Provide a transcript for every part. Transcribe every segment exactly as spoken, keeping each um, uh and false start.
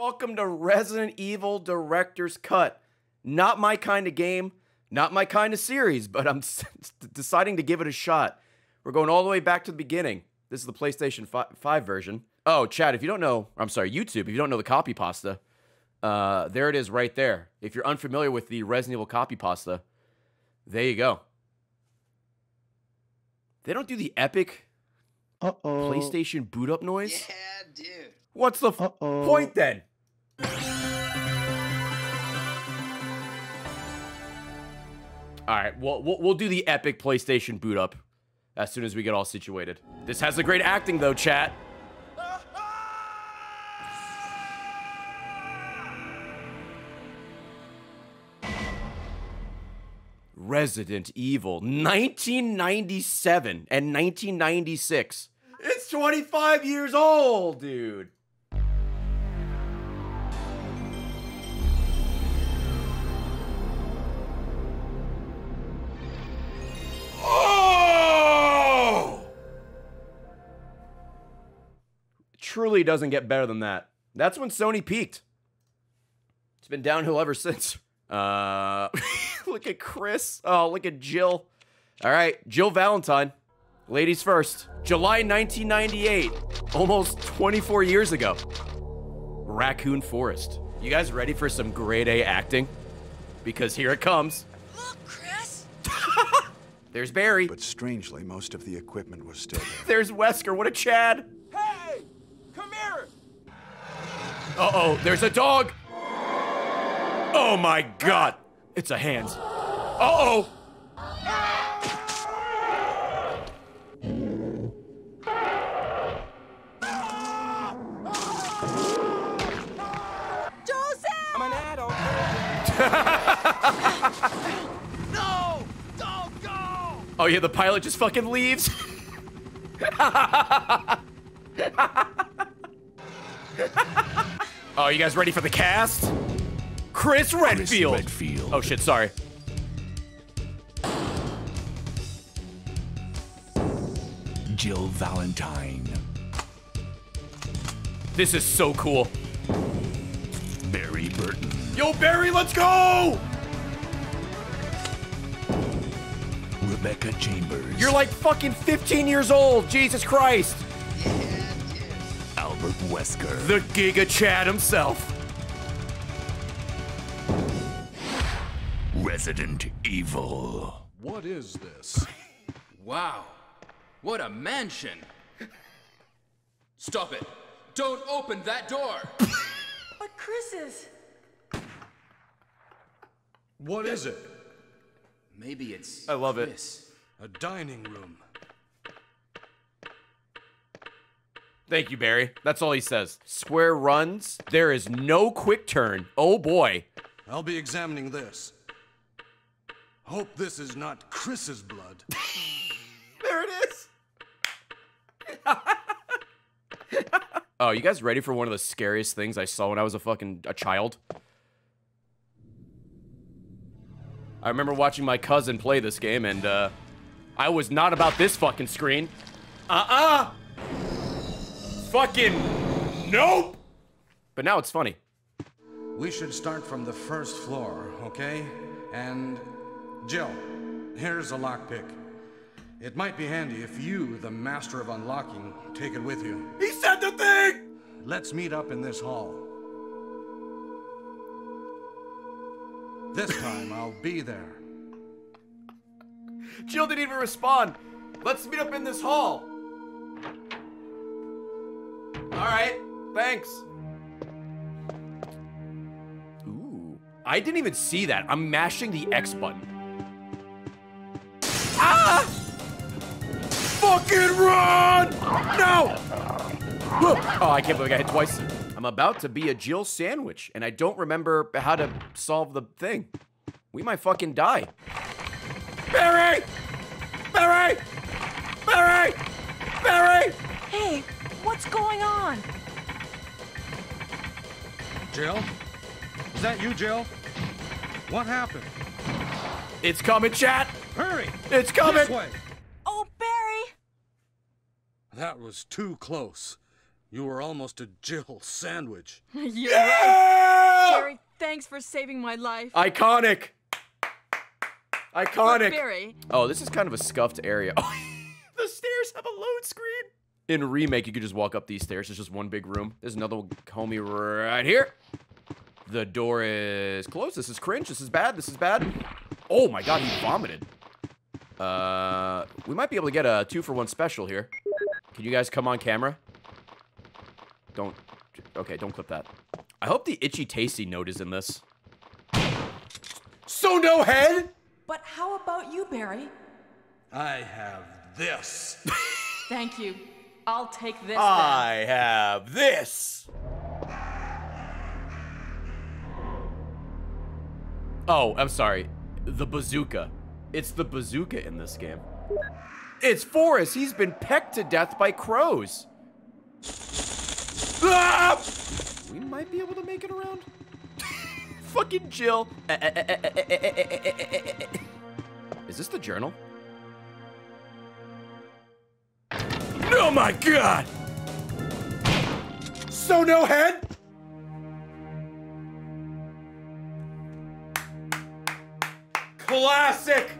Welcome to Resident Evil Director's Cut. Not my kind of game, not my kind of series, but I'm deciding to give it a shot. We're going all the way back to the beginning. This is the PlayStation five version. Oh, chat, if you don't know, I'm sorry, YouTube, if you don't know the copy pasta, uh, there it is right there. If you're unfamiliar with the Resident Evil copy pasta, there you go. They don't do the epic uh-oh. PlayStation boot up noise? Yeah, dude. What's the f uh-oh. point then? All right, well, we'll we'll do the epic PlayStation boot up as soon as we get all situated. This has the great acting though, chat. Resident Evil, nineteen ninety-seven and nineteen ninety-six. It's twenty-five years old, dude. Oh! Truly doesn't get better than that. That's when Sony peaked. It's been downhill ever since. Uh, look at Chris. Oh, look at Jill. All right, Jill Valentine. Ladies first. July nineteen ninety-eight. Almost twenty-four years ago. Raccoon Forest. You guys ready for some grade A acting? Because here it comes. Look, Chris. There's Barry. But strangely, most of the equipment was still there. There's Wesker. What a Chad. Hey, come here. Uh-oh, there's a dog. Oh my God! It's a hands. Uh-oh! Joseph! I'm an adult. No! Don't go! Oh yeah, the pilot just fucking leaves. Oh, you guys ready for the cast? Chris Redfield. Chris Redfield. Oh shit, sorry. Jill Valentine. This is so cool. Barry Burton. Yo, Barry, let's go! Rebecca Chambers. You're like fucking fifteen years old, Jesus Christ. Yeah, yeah. Albert Wesker. The Giga Chad himself. Resident Evil. What is this? Wow. What a mansion. Stop it. Don't open that door. But Chris is... What is it? Maybe it's... I love Chris. It. A dining room. Thank you, Barry. That's all he says. Square runs. There is no quick turn. Oh boy. I'll be examining this. Hope this is not Chris's blood. There it is. Oh, you guys ready for one of the scariest things I saw when I was a fucking a child? I remember watching my cousin play this game, and uh, I was not about this fucking screen. Uh-uh. Fucking nope. But now it's funny. We should start from the first floor, okay? And... Jill, here's a lockpick. It might be handy if you, the master of unlocking, take it with you. He said the thing! Let's meet up in this hall. This time, I'll be there. Jill didn't even respond. Let's meet up in this hall. All right, thanks. Ooh, I didn't even see that. I'm mashing the X button. Ah! Fucking run! No! Oh, I can't believe I hit twice. I'm about to be a Jill sandwich, and I don't remember how to solve the thing. We might fucking die. Barry! Barry! Barry! Barry! Hey, what's going on? Jill? Is that you, Jill? What happened? It's coming, chat! Hurry! It's coming! This way. Oh, Barry! That was too close. You were almost a Jill sandwich. You're yeah! right. Sherry, thanks for saving my life. Iconic. Iconic. Barry. Oh, this is kind of a scuffed area. The stairs have a load screen. In Remake, you could just walk up these stairs. It's just one big room. There's another homie right here. The door is closed. This is cringe. This is bad. This is bad. Oh my god, he vomited. Uh, we might be able to get a two-for-one special here. Can you guys come on camera? Don't. Okay, don't clip that. I hope the itchy tasty note is in this. So no head? But how about you, Barry? I have this. Thank you. I'll take this. I then. have this. Oh, I'm sorry. The bazooka. It's the bazooka in this game. It's Forrest. He's been pecked to death by crows. Ah! We might be able to make it around. Fucking Jill. Is this the journal? Oh my god! So no head? Classic!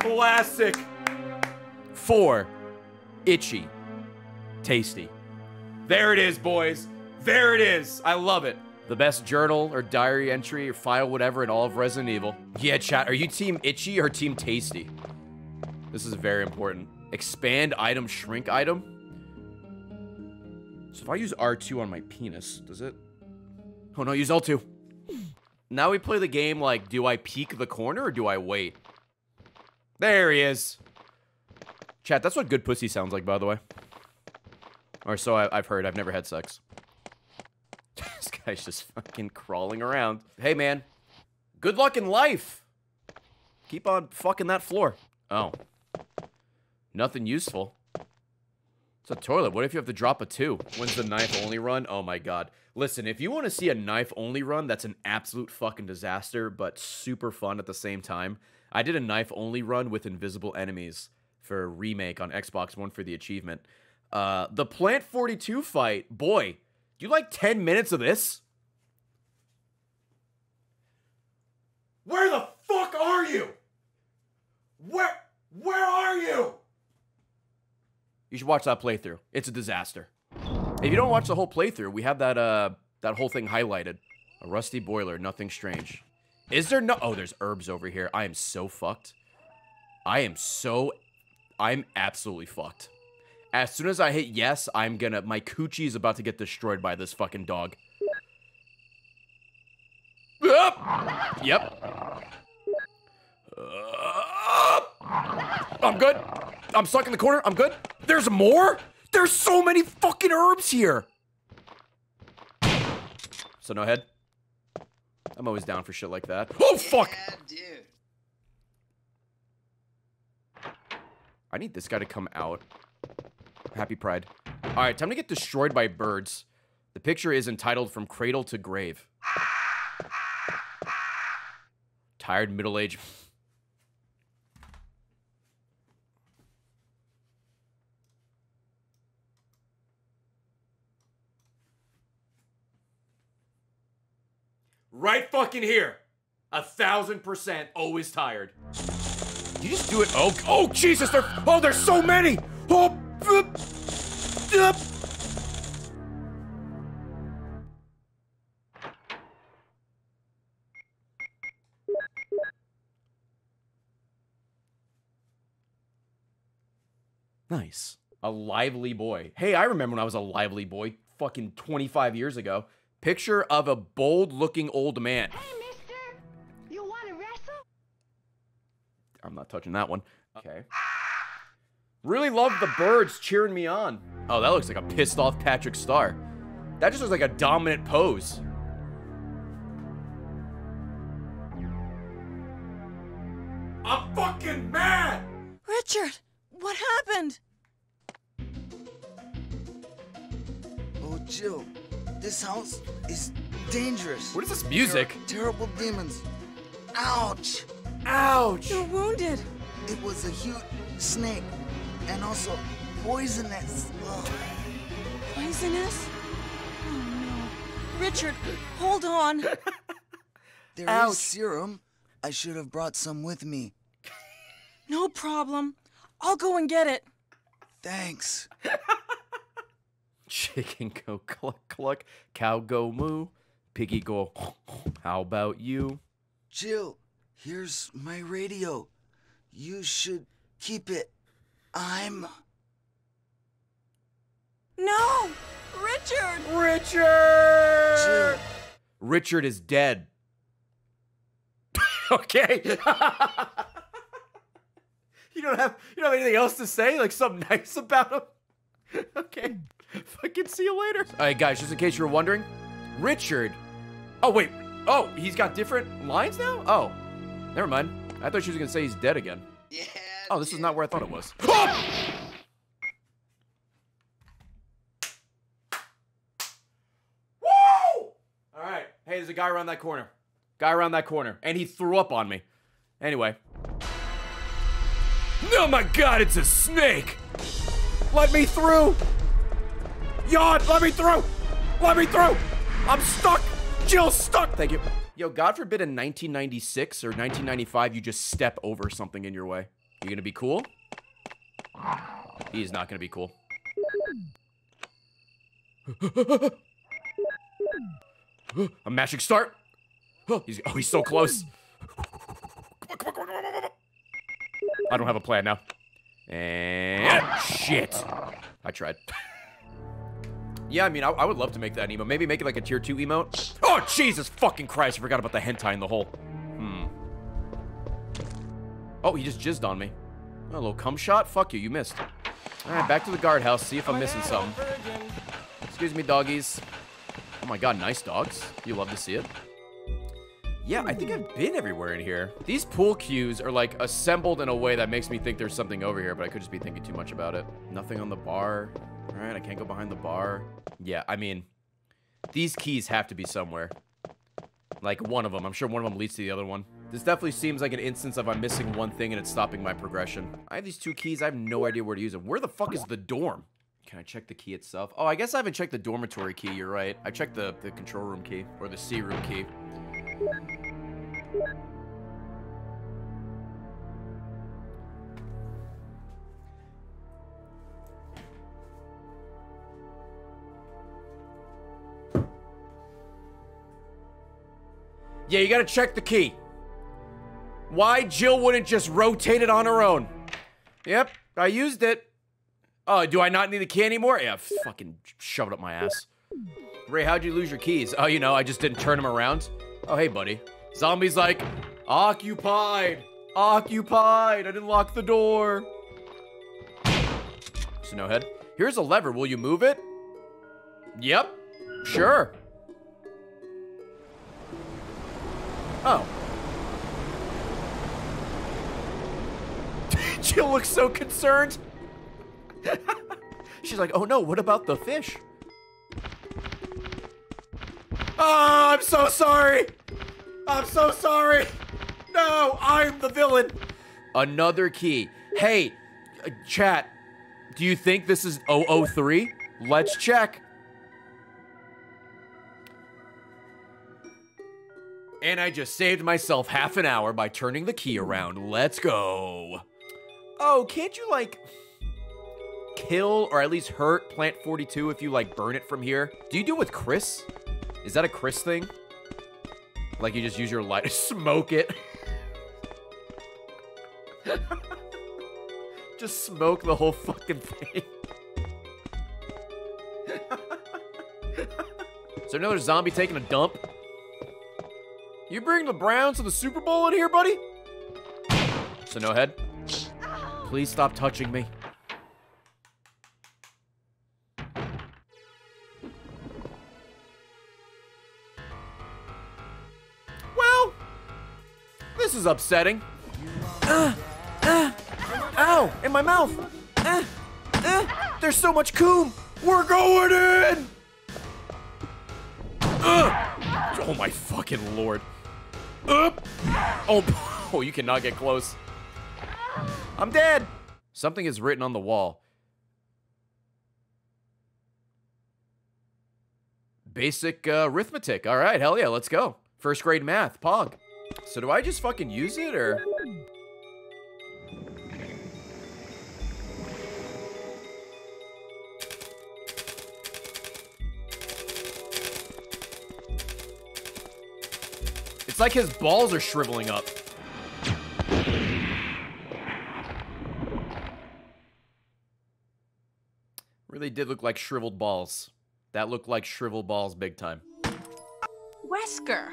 Classic! Four. Itchy. Tasty. There it is, boys. There it is. I love it. The best journal or diary entry or file, whatever, in all of Resident Evil. Yeah, chat, are you team itchy or team tasty? This is very important. Expand item, shrink item. So if I use R two on my penis, does it? Oh no, use L two. Now we play the game like, do I peek the corner or do I wait? There he is. Chat, that's what good pussy sounds like, by the way. Or so I, I've heard. I've never had sex. This guy's just fucking crawling around. Hey, man. Good luck in life. Keep on fucking that floor. Oh. Nothing useful. It's a toilet. What if you have to drop a two? When's the knife-only run? Oh, my God. Listen, if you want to see a knife-only run, that's an absolute fucking disaster, but super fun at the same time. I did a knife-only run with invisible enemies for a remake on Xbox One for the achievement. Uh, the Plant forty-two fight. Boy, do you like ten minutes of this? Where the fuck are you? Where, where are you? You should watch that playthrough. It's a disaster. If you don't watch the whole playthrough, we have that uh that whole thing highlighted. A rusty boiler, nothing strange. Is there no? Oh, there's herbs over here. I am so fucked. I am so, I'm absolutely fucked. As soon as I hit yes, I'm gonna. My coochie is about to get destroyed by this fucking dog. Up. Yep. Up. I'm good. I'm stuck in the corner. I'm good. There's more? There's so many fucking herbs here. So no head? I'm always down for shit like that. Oh, fuck. Yeah, dude. I need this guy to come out. Happy Pride. All right, time to get destroyed by birds. The picture is entitled From Cradle to Grave. Tired middle-aged... Right fucking here. A thousand percent always tired. You just do it. Oh, oh Jesus, there, oh, there's so many. Oh, uh, uh. Nice. A lively boy. Hey, I remember when I was a lively boy fucking twenty-five years ago. Picture of a bold-looking old man. Hey, mister, you want to wrestle? I'm not touching that one. Okay. Really love the birds cheering me on. Oh, that looks like a pissed-off Patrick Star. That just looks like a dominant pose. I'm fucking mad! Richard, what happened? Oh, Jill. This house is dangerous. What is this music? Terrible demons. Ouch. Ouch. You're wounded. It was a huge snake and also poisonous. Ugh. poison us? Oh no. Richard, hold on. There Ouch. Is serum. I should have brought some with me. No problem. I'll go and get it. Thanks. Chicken go cluck cluck, cow go moo, piggy go, how about you? Jill, here's my radio. You should keep it. I'm... No! Richard! Richard! Jill. Richard is dead. Okay. You don't have you don't have anything else to say? Like something nice about him? Okay. Fucking see you later. All right, guys, just in case you were wondering, Richard. Oh, wait. Oh, he's got different lines now? Oh, never mind. I thought she was going to say he's dead again. Yeah. Oh, this is not where I thought it was. Oh! Woo! All right. Hey, there's a guy around that corner. Guy around that corner. And he threw up on me. Anyway. Oh, my God, it's a snake. Let me through. Yawn, let me through! Let me through! I'm stuck! Jill's stuck! Thank you. Yo, God forbid in nineteen ninety-six or nineteen ninety-five you just step over something in your way. You gonna be cool? He's not gonna be cool. A magic start! Oh, he's, oh, he's so close. I don't have a plan now. And... shit! I tried. Yeah, I mean, I, I would love to make that an emote. Maybe make it like a tier two emote. Oh, Jesus fucking Christ. I forgot about the hentai in the hole. Hmm. Oh, he just jizzed on me. Oh, a little cum shot? Fuck you, you missed. All right, back to the guardhouse. See if I'm missing something. Excuse me, doggies. Oh my God, nice dogs. You love to see it. Yeah, I think I've been everywhere in here. These pool cues are like assembled in a way that makes me think there's something over here, but I could just be thinking too much about it. Nothing on the bar. All right, I can't go behind the bar. Yeah, I mean, these keys have to be somewhere. Like, one of them. I'm sure one of them leads to the other one. This definitely seems like an instance of I'm missing one thing and it's stopping my progression. I have these two keys. I have no idea where to use them. Where the fuck is the dorm? Can I check the key itself? Oh, I guess I haven't checked the dormitory key. You're right. I checked the, the control room key or the C room key. Yeah, you gotta check the key. Why Jill wouldn't just rotate it on her own? Yep, I used it. Oh, do I not need the key anymore? Yeah, I fucking shoved it up my ass. Ray, how'd you lose your keys? Oh, you know, I just didn't turn them around. Oh, hey, buddy. Zombie's like, occupied, occupied. I didn't lock the door. Snowhead, here's a lever. Will you move it? Yep, sure. Oh. Jill looks so concerned. She's like, oh no, what about the fish? Oh, I'm so sorry. I'm so sorry. No, I'm the villain. Another key. Hey, chat, do you think this is oh oh three? Let's check. And I just saved myself half an hour by turning the key around. Let's go. Oh, can't you, like, kill or at least hurt Plant forty-two if you, like, burn it from here? Do you do it with Chris? Is that a Chris thing? Like, you just use your light to smoke it. Just smoke the whole fucking thing. Is there another zombie taking a dump? You bring the Browns to the Super Bowl in here, buddy? So no head. Please stop touching me. Well, this is upsetting. Uh, uh, ow, in my mouth. Uh, uh, there's so much coom. We're going in. Uh, oh my fucking Lord. Up! Oh, oh, you cannot get close. I'm dead. Something is written on the wall. Basic uh, arithmetic. All right, hell yeah, let's go. First grade math, Pog. So do I just fucking use it, or? It's like his balls are shriveling up. Really did look like shriveled balls. That looked like shriveled balls big time. Wesker.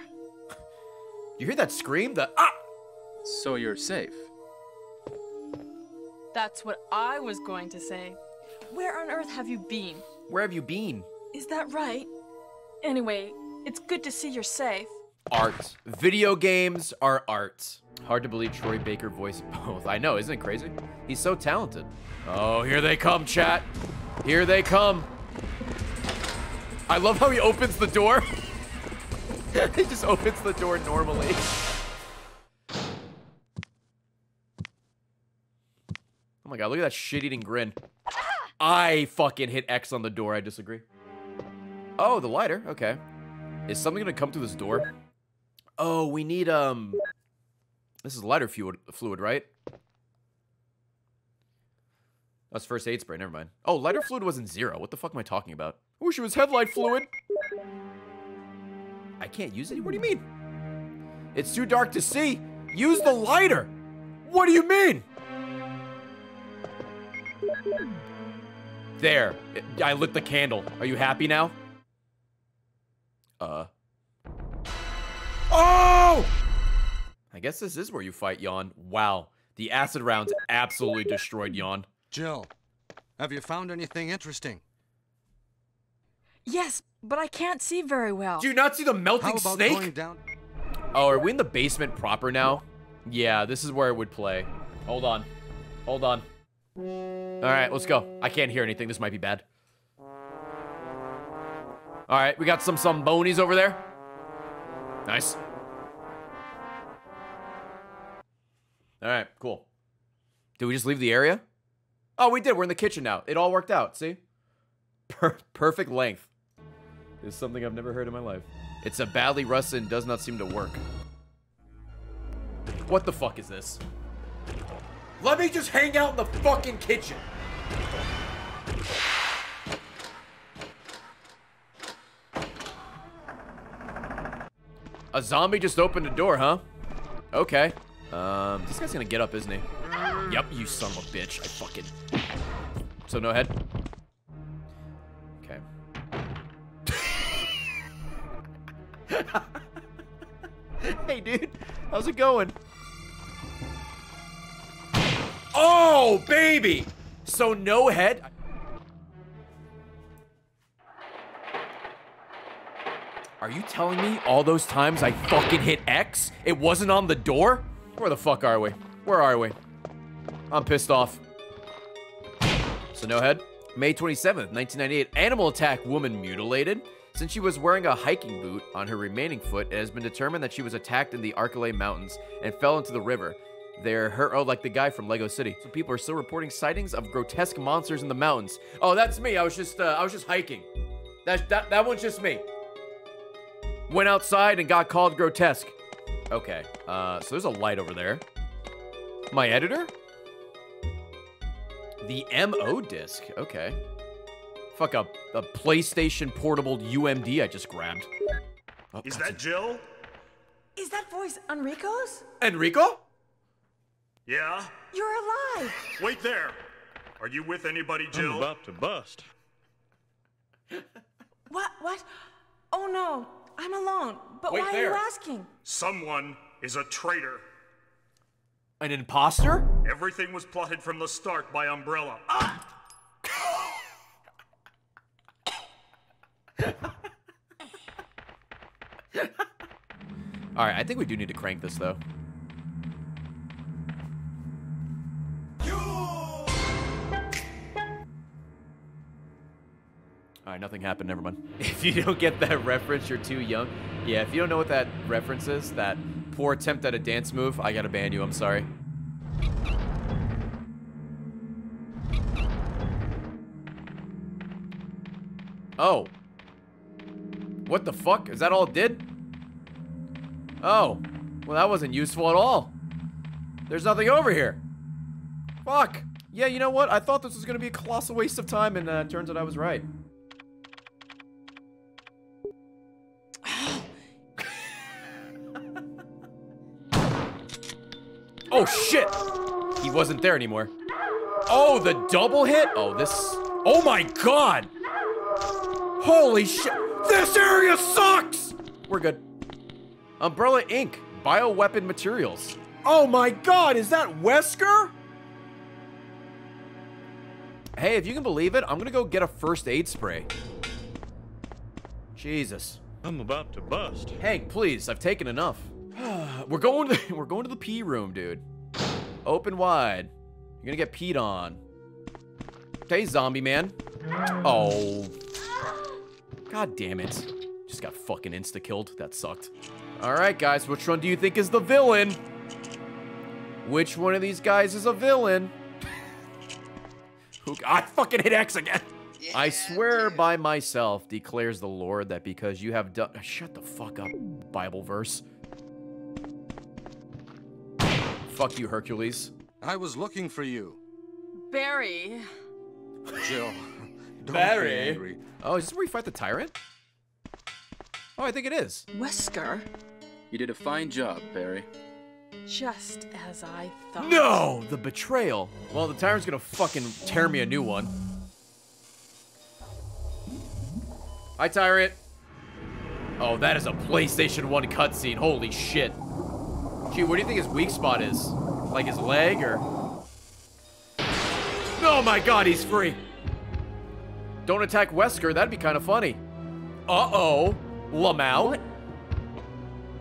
You hear that scream? The ah! So you're safe. That's what I was going to say. Where on earth have you been? Where have you been? Is that right? Anyway, it's good to see you're safe. Art. Video games are art. Hard to believe Troy Baker voiced both. I know, isn't it crazy? He's so talented. Oh, here they come, chat. Here they come. I love how he opens the door. He just opens the door normally. Oh my god, look at that shit-eating grin. I fucking hit X on the door, I disagree. Oh, the lighter, okay. Is something gonna come through this door? Oh, we need, um... This is lighter fluid, fluid, right? That's first aid spray, never mind. Oh, lighter fluid wasn't zero. What the fuck am I talking about? I wish it was headlight fluid! I can't use it? What do you mean? It's too dark to see! Use the lighter! What do you mean? There. I lit the candle. Are you happy now? Uh. Oh! I guess this is where you fight, Yawn. Wow. The acid rounds absolutely destroyed Yawn. Jill, have you found anything interesting? Yes, but I can't see very well. Do you not see the melting snake? Going down? Oh, are we in the basement proper now? Yeah, this is where it would play. Hold on. Hold on. All right, let's go. I can't hear anything. This might be bad. All right, we got some some bonies over there. Nice. All right, cool. Did we just leave the area? Oh, we did. We're in the kitchen now. It all worked out. See? Per perfect length. It's something I've never heard in my life. It's a badly rusted and does not seem to work. What the fuck is this? Let me just hang out in the fucking kitchen. A zombie just opened the door, huh? Okay. Um, this guy's gonna get up, isn't he? Yep, you son of a bitch. I fucking... So no head? Okay. Hey, dude. How's it going? Oh, baby! So no head? Are you telling me all those times I fucking hit X? It wasn't on the door? Where the fuck are we? Where are we? I'm pissed off. So no head. May twenty-seventh, nineteen ninety-eight. Animal attack woman mutilated. Since she was wearing a hiking boot on her remaining foot, it has been determined that she was attacked in the Arcalay Mountains and fell into the river. They're hurt, oh, like the guy from Lego City. So people are still reporting sightings of grotesque monsters in the mountains. Oh, that's me. I was just, uh, I was just hiking. That, that, that one's just me. Went outside and got called grotesque. Okay. Uh, so there's a light over there. My editor? The M O disc, okay. Fuck up a, a PlayStation portable U M D I just grabbed. Oh, is that Jill? Is that voice Enrico's? Enrico? Yeah. You're alive. Wait there. Are you with anybody, Jill? I'm about to bust. What? What? Oh no, I'm alone. But Wait why there. are you asking? Someone is a traitor. An imposter? Everything was plotted from the start by Umbrella. Ah! All right, I think we do need to crank this, though. You! All right, nothing happened. Never mind. If you don't get that reference, you're too young. Yeah, if you don't know what that reference is, that... poor attempt at a dance move. I gotta ban you, I'm sorry. Oh. What the fuck? Is that all it did? Oh. Well, that wasn't useful at all. There's nothing over here. Fuck. Yeah, you know what? I thought this was gonna be a colossal waste of time, and uh, turns out I was right. Oh, shit! He wasn't there anymore. Oh, the double hit? Oh, this... Oh, my God! Holy shit! This area sucks! We're good. Umbrella Incorporated. Bioweapon materials. Oh, my God! Is that Wesker? Hey, if you can believe it, I'm gonna go get a first aid spray. Jesus. I'm about to bust. Hank, please. I've taken enough. We're going to the, we're going to the pee room, dude. Open wide. You're gonna get peed on. Okay, zombie man. Oh. God damn it. Just got fucking insta-killed. That sucked. Alright, guys. Which one do you think is the villain? Which one of these guys is a villain? Who, I fucking hit X again. Yeah, I swear dude. By myself, declares the Lord, that because you have done... Shut the fuck up, Bible verse. Fuck you, Hercules. I was looking for you. Barry. Jill. Don't Barry. Be angry. Oh, is this where you fight the tyrant? Oh, I think it is. Wesker. You did a fine job, Barry. Just as I thought. No! The betrayal. Well, the tyrant's gonna fucking tear me a new one. Hi, tyrant. Oh, that is a PlayStation one cutscene. Holy shit. Gee, what do you think his weak spot is? Like his leg, or? Oh my God, he's free. Don't attack Wesker, that'd be kind of funny. Uh-oh, Lamau.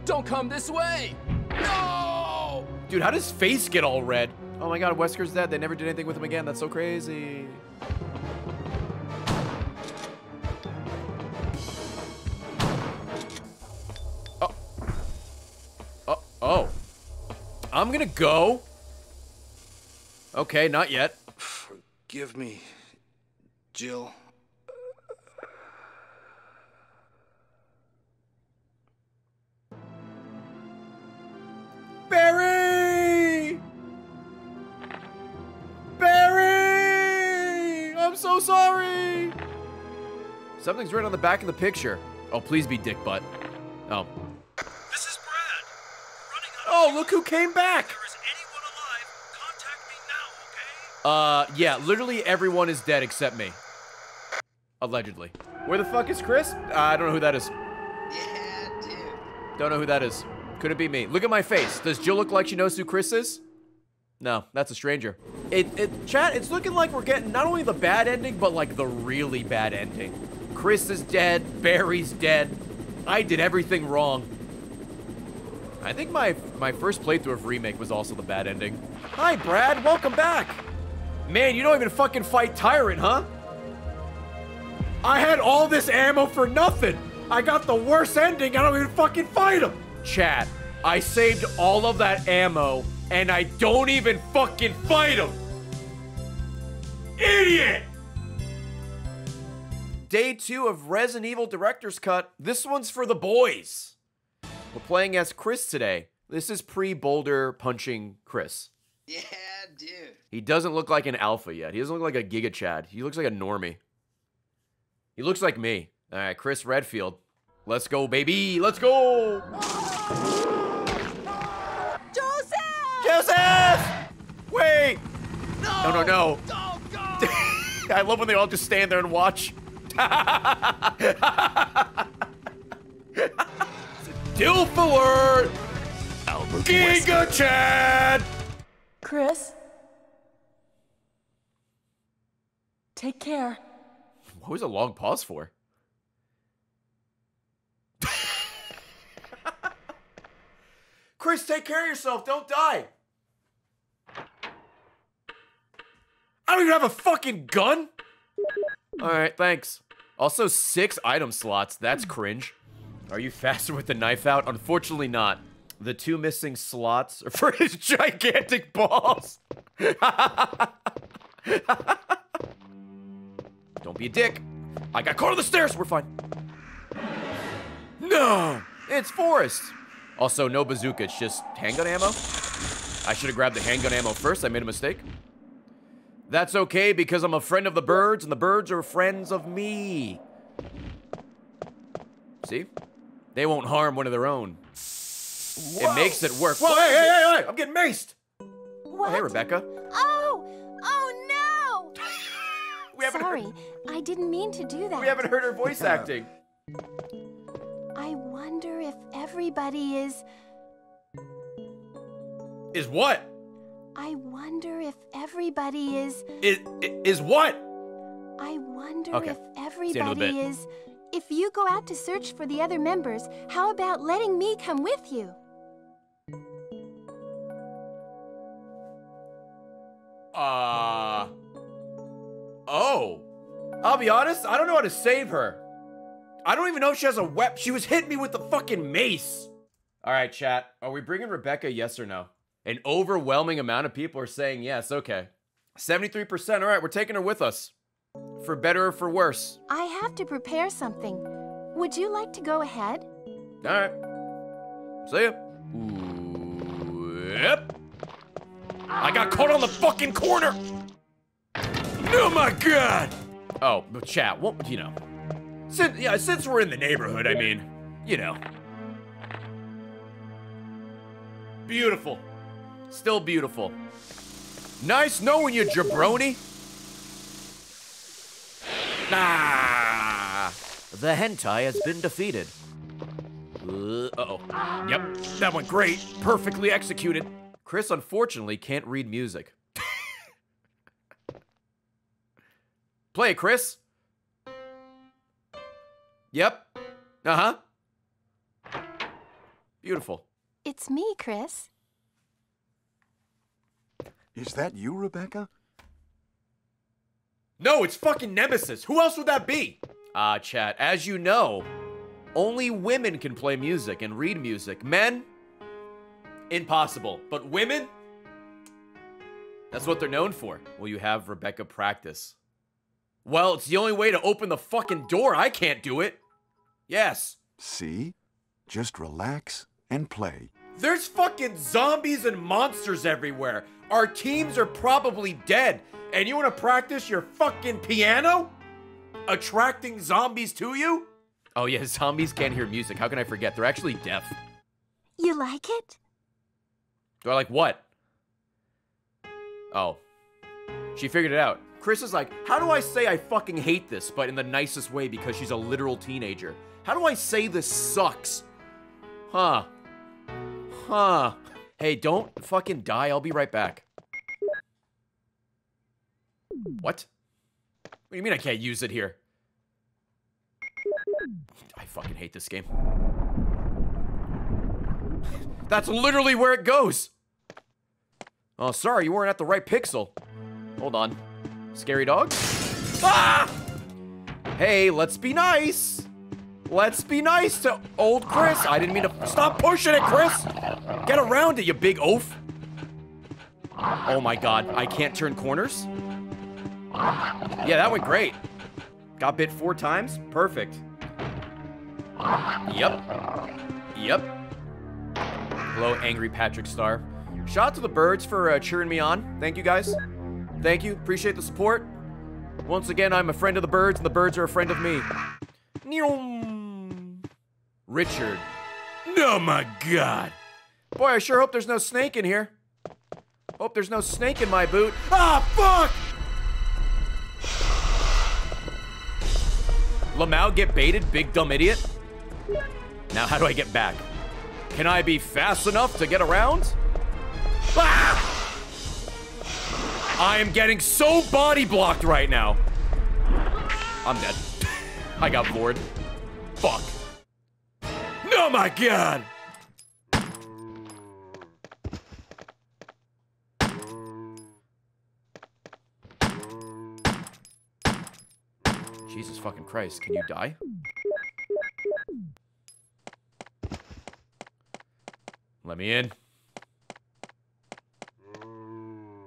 Don't come this way. No! Dude, how does his face get all red? Oh my God, Wesker's dead. They never did anything with him again. That's so crazy. Oh. Oh, oh. I'm gonna go. Okay, not yet. Forgive me, Jill. Barry! Barry! I'm so sorry! Something's right on the back of the picture. Oh, please be dick butt. Oh. This is Brad. Running oh, look who came back! If there is anyone alive, contact me now, okay? Uh, yeah, literally everyone is dead except me. Allegedly. Where the fuck is Chris? Uh, I don't know who that is. Yeah, dude. Don't know who that is. Could it be me? Look at my face. Does Jill look like she knows who Chris is? No, that's a stranger. It, it, chat, it's looking like we're getting not only the bad ending, but like the really bad ending. Chris is dead. Barry's dead. I did everything wrong. I think my, my first playthrough of Remake was also the bad ending. Hi, Brad. Welcome back. Man, you don't even fucking fight Tyrant, huh? I had all this ammo for nothing. I got the worst ending. I don't even fucking fight him. Chat, I saved all of that ammo, and I don't even fucking fight him! Idiot! Day two of Resident Evil Director's Cut. This one's for the boys. We're playing as Chris today. This is pre-boulder punching Chris. Yeah, dude. He doesn't look like an alpha yet. He doesn't look like a Giga Chad. He looks like a normie. He looks like me. All right, Chris Redfield. Let's go, baby. Let's go. Joseph! Joseph! Wait. No, no, no. no. Oh, God. I love when they all just stand there and watch. Dilf alert. Albert Giga Wesker. Chad. Chris. Take care. What was a long pause for? Chris, take care of yourself. Don't die. I don't even have a fucking gun. All right, thanks. Also, six item slots. That's cringe. Are you faster with the knife out? Unfortunately not. The two missing slots are for his gigantic balls. Don't be a dick. I got caught on the stairs. We're fine. No! It's Forrest! Also, no bazooka, it's just handgun ammo. I should have grabbed the handgun ammo first, I made a mistake. That's okay, because I'm a friend of the birds, and the birds are friends of me. See? They won't harm one of their own. Whoa. It makes it work. Whoa, hey, hey, hey, hey! I'm getting maced! What? Oh, hey, Rebecca. Oh! Oh, no! we haven't Sorry, heard... I didn't mean to do that. We haven't heard her voice acting. I wonder if everybody is... Is what? I wonder if everybody is... Is, is what? I wonder okay. if everybody is... If you go out to search for the other members, how about letting me come with you? Uh... Oh. I'll be honest, I don't know how to save her. I don't even know if she has a weapon. She was hitting me with the fucking mace. All right, chat. Are we bringing Rebecca, yes or no? An overwhelming amount of people are saying yes, okay. seventy-three percent, all right, we're taking her with us. For better or for worse. I have to prepare something. Would you like to go ahead? All right. See ya. Ooh, yep. I got caught on the fucking corner. Oh my god. Oh, but chat, what, you know. Since, yeah, since we're in the neighborhood, I mean, you know. Beautiful. Still beautiful. Nice knowing you, jabroni. Ah, the hentai has been defeated. Uh-oh. Yep, that went great. Perfectly executed. Chris, unfortunately, can't read music. Play, Chris. Yep. Uh-huh. Beautiful. It's me, Chris. Is that you, Rebecca? No, it's fucking Nemesis. Who else would that be? Ah, uh, chat, as you know, only women can play music and read music. Men, impossible. But women, that's what they're known for. Will you have Rebecca practice? Well, it's the only way to open the fucking door. I can't do it. Yes. See? Just relax and play. There's fucking zombies and monsters everywhere. Our teams are probably dead. And you want to practice your fucking piano? Attracting zombies to you? Oh yeah, zombies can't hear music. How can I forget? They're actually deaf. You like it? Do I like what? Oh. She figured it out. Chris is like, how do I say I fucking hate this, but in the nicest way because she's a literal teenager? How do I say this sucks? Huh. Huh. Hey, don't fucking die. I'll be right back. What? What do you mean I can't use it here? I fucking hate this game. That's literally where it goes. Oh, sorry, you weren't at the right pixel. Hold on. Scary dog? Ah! Hey, let's be nice. Let's be nice to old Chris. I didn't mean to. Stop pushing it, Chris. Get around it, you big oaf. Oh my god, I can't turn corners? Yeah, that went great. Got bit four times? Perfect. Yep. Yep. Hello, Angry Patrick Star. Shout out to the birds for uh, cheering me on. Thank you, guys. Thank you. Appreciate the support. Once again, I'm a friend of the birds, and the birds are a friend of me. Richard. Oh my god. Boy, I sure hope there's no snake in here. Hope there's no snake in my boot. Ah, fuck! Lamau, get baited, big dumb idiot. Now, how do I get back? Can I be fast enough to get around? Ah! I am getting so body blocked right now. I'm dead. I got bored. Fuck. Oh my god! Jesus fucking Christ, can you die? Let me in.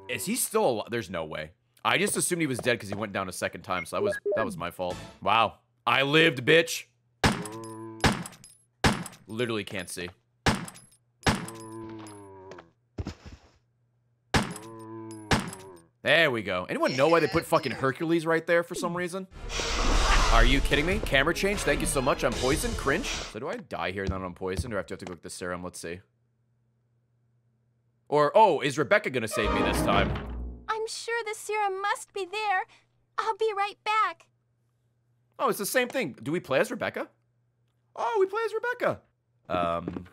Is he still alive? There's no way. I just assumed he was dead because he went down a second time, so that was that was my fault. Wow. I lived, bitch. Literally can't see. There we go. Anyone know why they put fucking Hercules right there for some reason? Are you kidding me? Camera change. Thank you so much. I'm poisoned. Cringe. So do I die here and then I'm poisoned, or I have to have to go with the serum? Let's see. Or, oh, is Rebecca gonna save me this time? I'm sure the serum must be there. I'll be right back. Oh, it's the same thing. Do we play as Rebecca? Oh, we play as Rebecca. Um,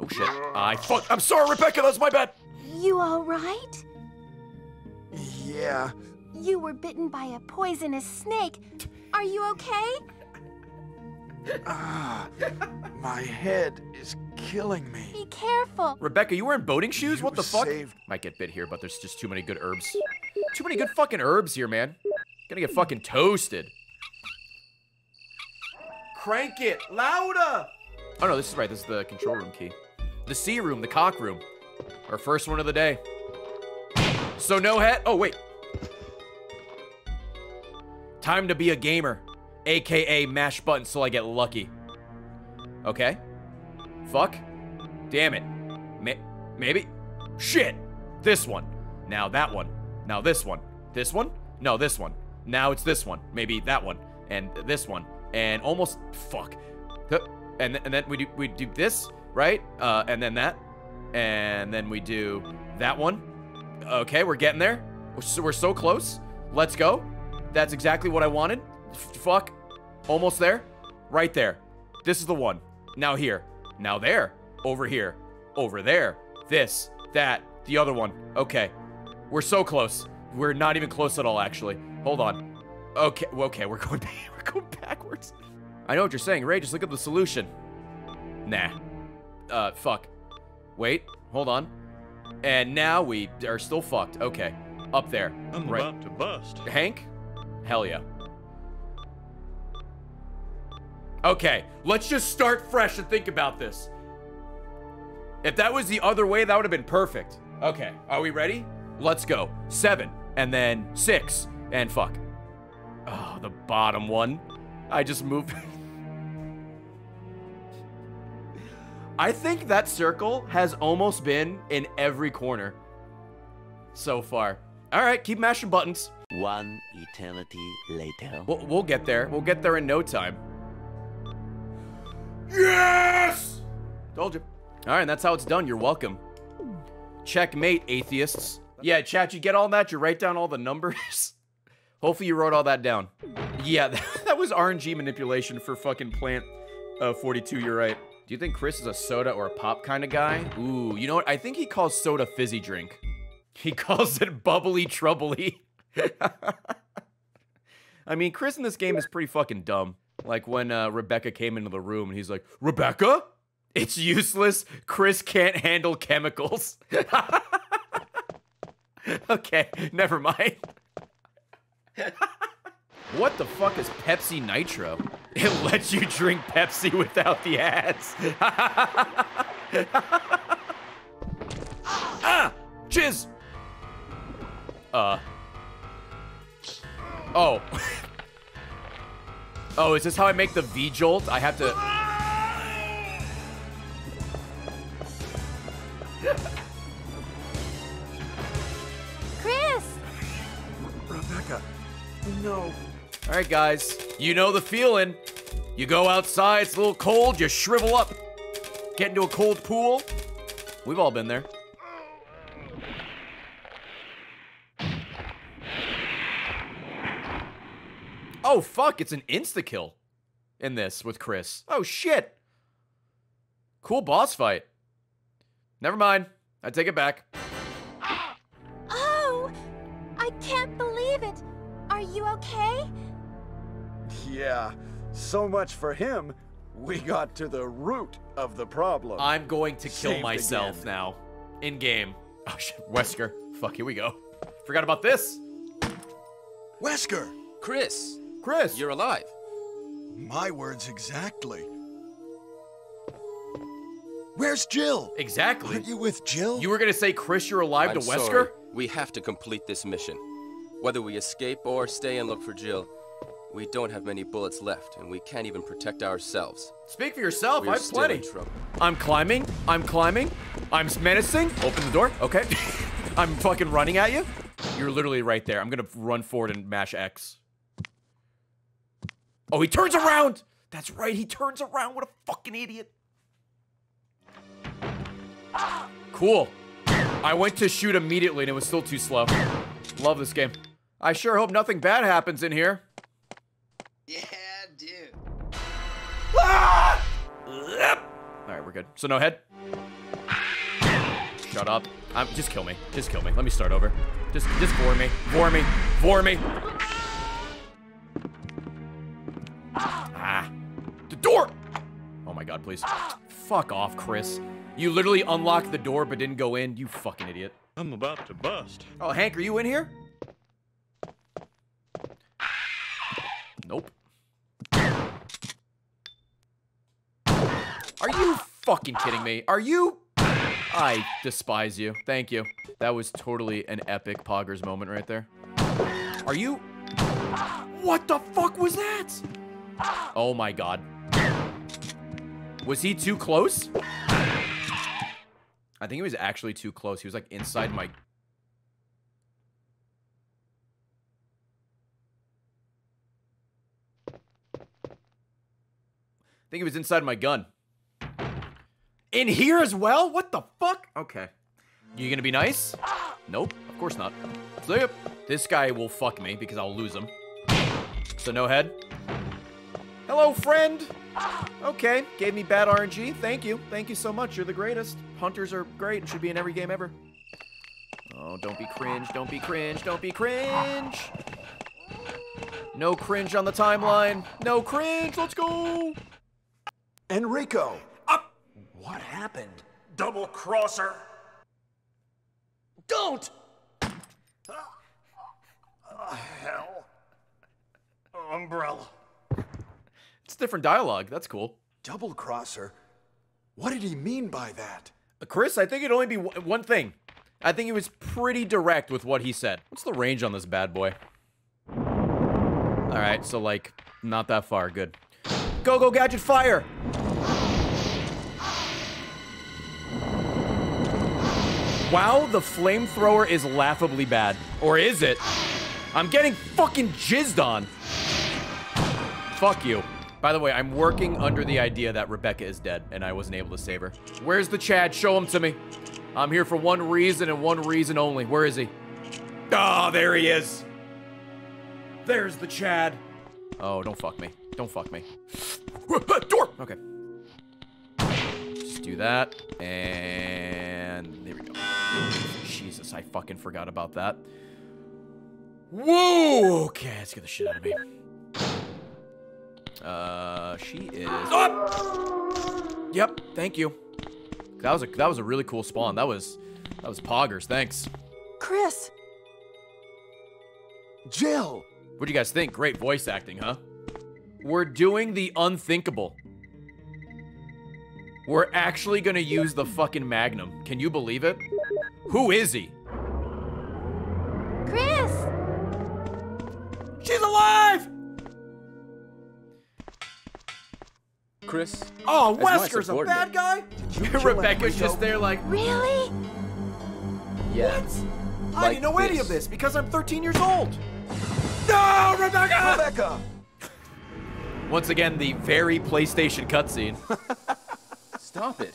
oh shit. I fuck. I'm sorry, Rebecca. That's my bad. You all right? Yeah. You were bitten by a poisonous snake. Are you okay? Ah, my head is killing me. Be careful. Rebecca, you wearing boating shoes? You what the fuck? Saved. Might get bit here, but there's just too many good herbs. Too many good fucking herbs here, man. Gonna get fucking toasted. Crank it louder. Oh no, this is right. This is the control room key. The C room, the cock room. Our first one of the day. So no hat. Oh, wait. Time to be a gamer, A K A mash buttons till I get lucky. Okay. Fuck. Damn it. May maybe. Shit. This one. Now that one. Now this one. This one? No, this one. Now it's this one. Maybe that one. And this one. And almost, fuck. And, th and then we do, we do this, right? Uh, and then that. And then we do that one. Okay, we're getting there. We're so, we're so close. Let's go. That's exactly what I wanted. F fuck. Almost there. Right there. This is the one. Now here. Now there. Over here. Over there. This. That. The other one. Okay. We're so close. We're not even close at all, actually. Hold on. Okay. Okay, we're going, we're going backwards. I know what you're saying, Ray. Just look up the solution. Nah. Uh, fuck. Wait. Hold on. And now we are still fucked. Okay. Up there. I'm right. About to bust. Hank? Hell yeah. Okay. Let's just start fresh and think about this. If that was the other way, that would have been perfect. Okay. Are we ready? Let's go. Seven. And then six. And fuck. Oh, the bottom one. I just moved. I think that circle has almost been in every corner so far. All right, keep mashing buttons. One eternity later. We'll, we'll get there. We'll get there in no time. Yes! Told you. All right, and that's how it's done. You're welcome. Checkmate, atheists. Yeah, chat, you get all that? You write down all the numbers? Hopefully you wrote all that down. Yeah, that was R N G manipulation for fucking Plant uh, forty-two, you're right. Do you think Chris is a soda or a pop kind of guy? Ooh, you know what? I think he calls soda fizzy drink. He calls it bubbly troubly. I mean, Chris in this game is pretty fucking dumb. Like when uh, Rebecca came into the room and he's like, Rebecca? It's useless. Chris can't handle chemicals. Okay, never mind. What the fuck is Pepsi Nitro? It lets you drink Pepsi without the ads. Ah! Jizz! Uh. Oh. Oh, is this how I make the V-jolt? I have to... Chris! Rebecca. No. All right, guys. You know the feeling. You go outside, it's a little cold, you shrivel up. Get into a cold pool. We've all been there. Oh, fuck, it's an insta-kill in this with Chris. Oh, shit. Cool boss fight. Never mind. I take it back. Oh, I can't believe it. Are you okay? Yeah, so much for him. We got to the root of the problem. I'm going to kill Saved myself again. Now. In game. Oh shit, Wesker. Fuck, here we go. Forgot about this. Wesker! Chris! Chris! You're alive. My words exactly. Where's Jill? Exactly. Aren't you with Jill? You were gonna say, Chris, you're alive I'm to Wesker? Sorry. We have to complete this mission. Whether we escape or stay and look for Jill. We don't have many bullets left, and we can't even protect ourselves. Speak for yourself, We're I have plenty. I'm climbing, I'm climbing, I'm menacing. Open the door, okay. I'm fucking running at you. You're literally right there. I'm gonna run forward and mash X. Oh, he turns around! That's right, he turns around. What a fucking idiot. Cool. I went to shoot immediately and it was still too slow. Love this game. I sure hope nothing bad happens in here. Yeah, dude. Ah! Alright, we're good. So no head? Shut up. I'm, just kill me. Just kill me. Let me start over. Just just bore me. Bore me. Bore me. Ah. The door! Oh my god, please. Fuck off, Chris. You literally unlocked the door but didn't go in, you fucking idiot. I'm about to bust. Oh, Hank, are you in here? Nope. Are you fucking kidding me? Are you? I despise you. Thank you. That was totally an epic Poggers moment right there. Are you? What the fuck was that? Oh my god. Was he too close? I think he was actually too close. He was like inside my... I think he was inside my gun. In here as well? What the fuck? Okay. You gonna be nice? Nope, of course not. Flip. This guy will fuck me because I'll lose him. So no head. Hello, friend. Okay, gave me bad R N G. Thank you. Thank you so much. You're the greatest. Hunters are great and should be in every game ever. Oh, don't be cringe. Don't be cringe. Don't be cringe. No cringe on the timeline. No cringe. Let's go. Enrico. Up. What happened? Double crosser. Don't. Oh, hell. Umbrella. It's different dialogue. That's cool. Double crosser? What did he mean by that? Chris, I think it'd only be one thing. I think he was pretty direct with what he said. What's the range on this bad boy? All right, so like, not that far. Good. Go, go, gadget, fire! Wow, the flamethrower is laughably bad. Or is it? I'm getting fucking jizzed on. Fuck you. By the way, I'm working under the idea that Rebecca is dead, and I wasn't able to save her. Where's the Chad? Show him to me. I'm here for one reason and one reason only. Where is he? Ah, oh, there he is. There's the Chad. Oh, don't fuck me. Don't fuck me. Door! Okay. Just do that, and there we go. Jesus, I fucking forgot about that. Whoa! Okay, let's get the shit out of me. Uh, she is. Oh! Yep. Thank you. That was a that was a really cool spawn. That was that was Poggers. Thanks. Chris. Jill. What do you guys think? Great voice acting, huh? We're doing the unthinkable. We're actually gonna use the fucking Magnum. Can you believe it? Who is he? Chris. She's alive. Chris. Oh, Wesker's a bad guy? Rebecca's just there like, really? Yeah. What? Like I didn't know this. Any of this because I'm thirteen years old. No, Rebecca! Rebecca! Once again, the very PlayStation cutscene. Stop it.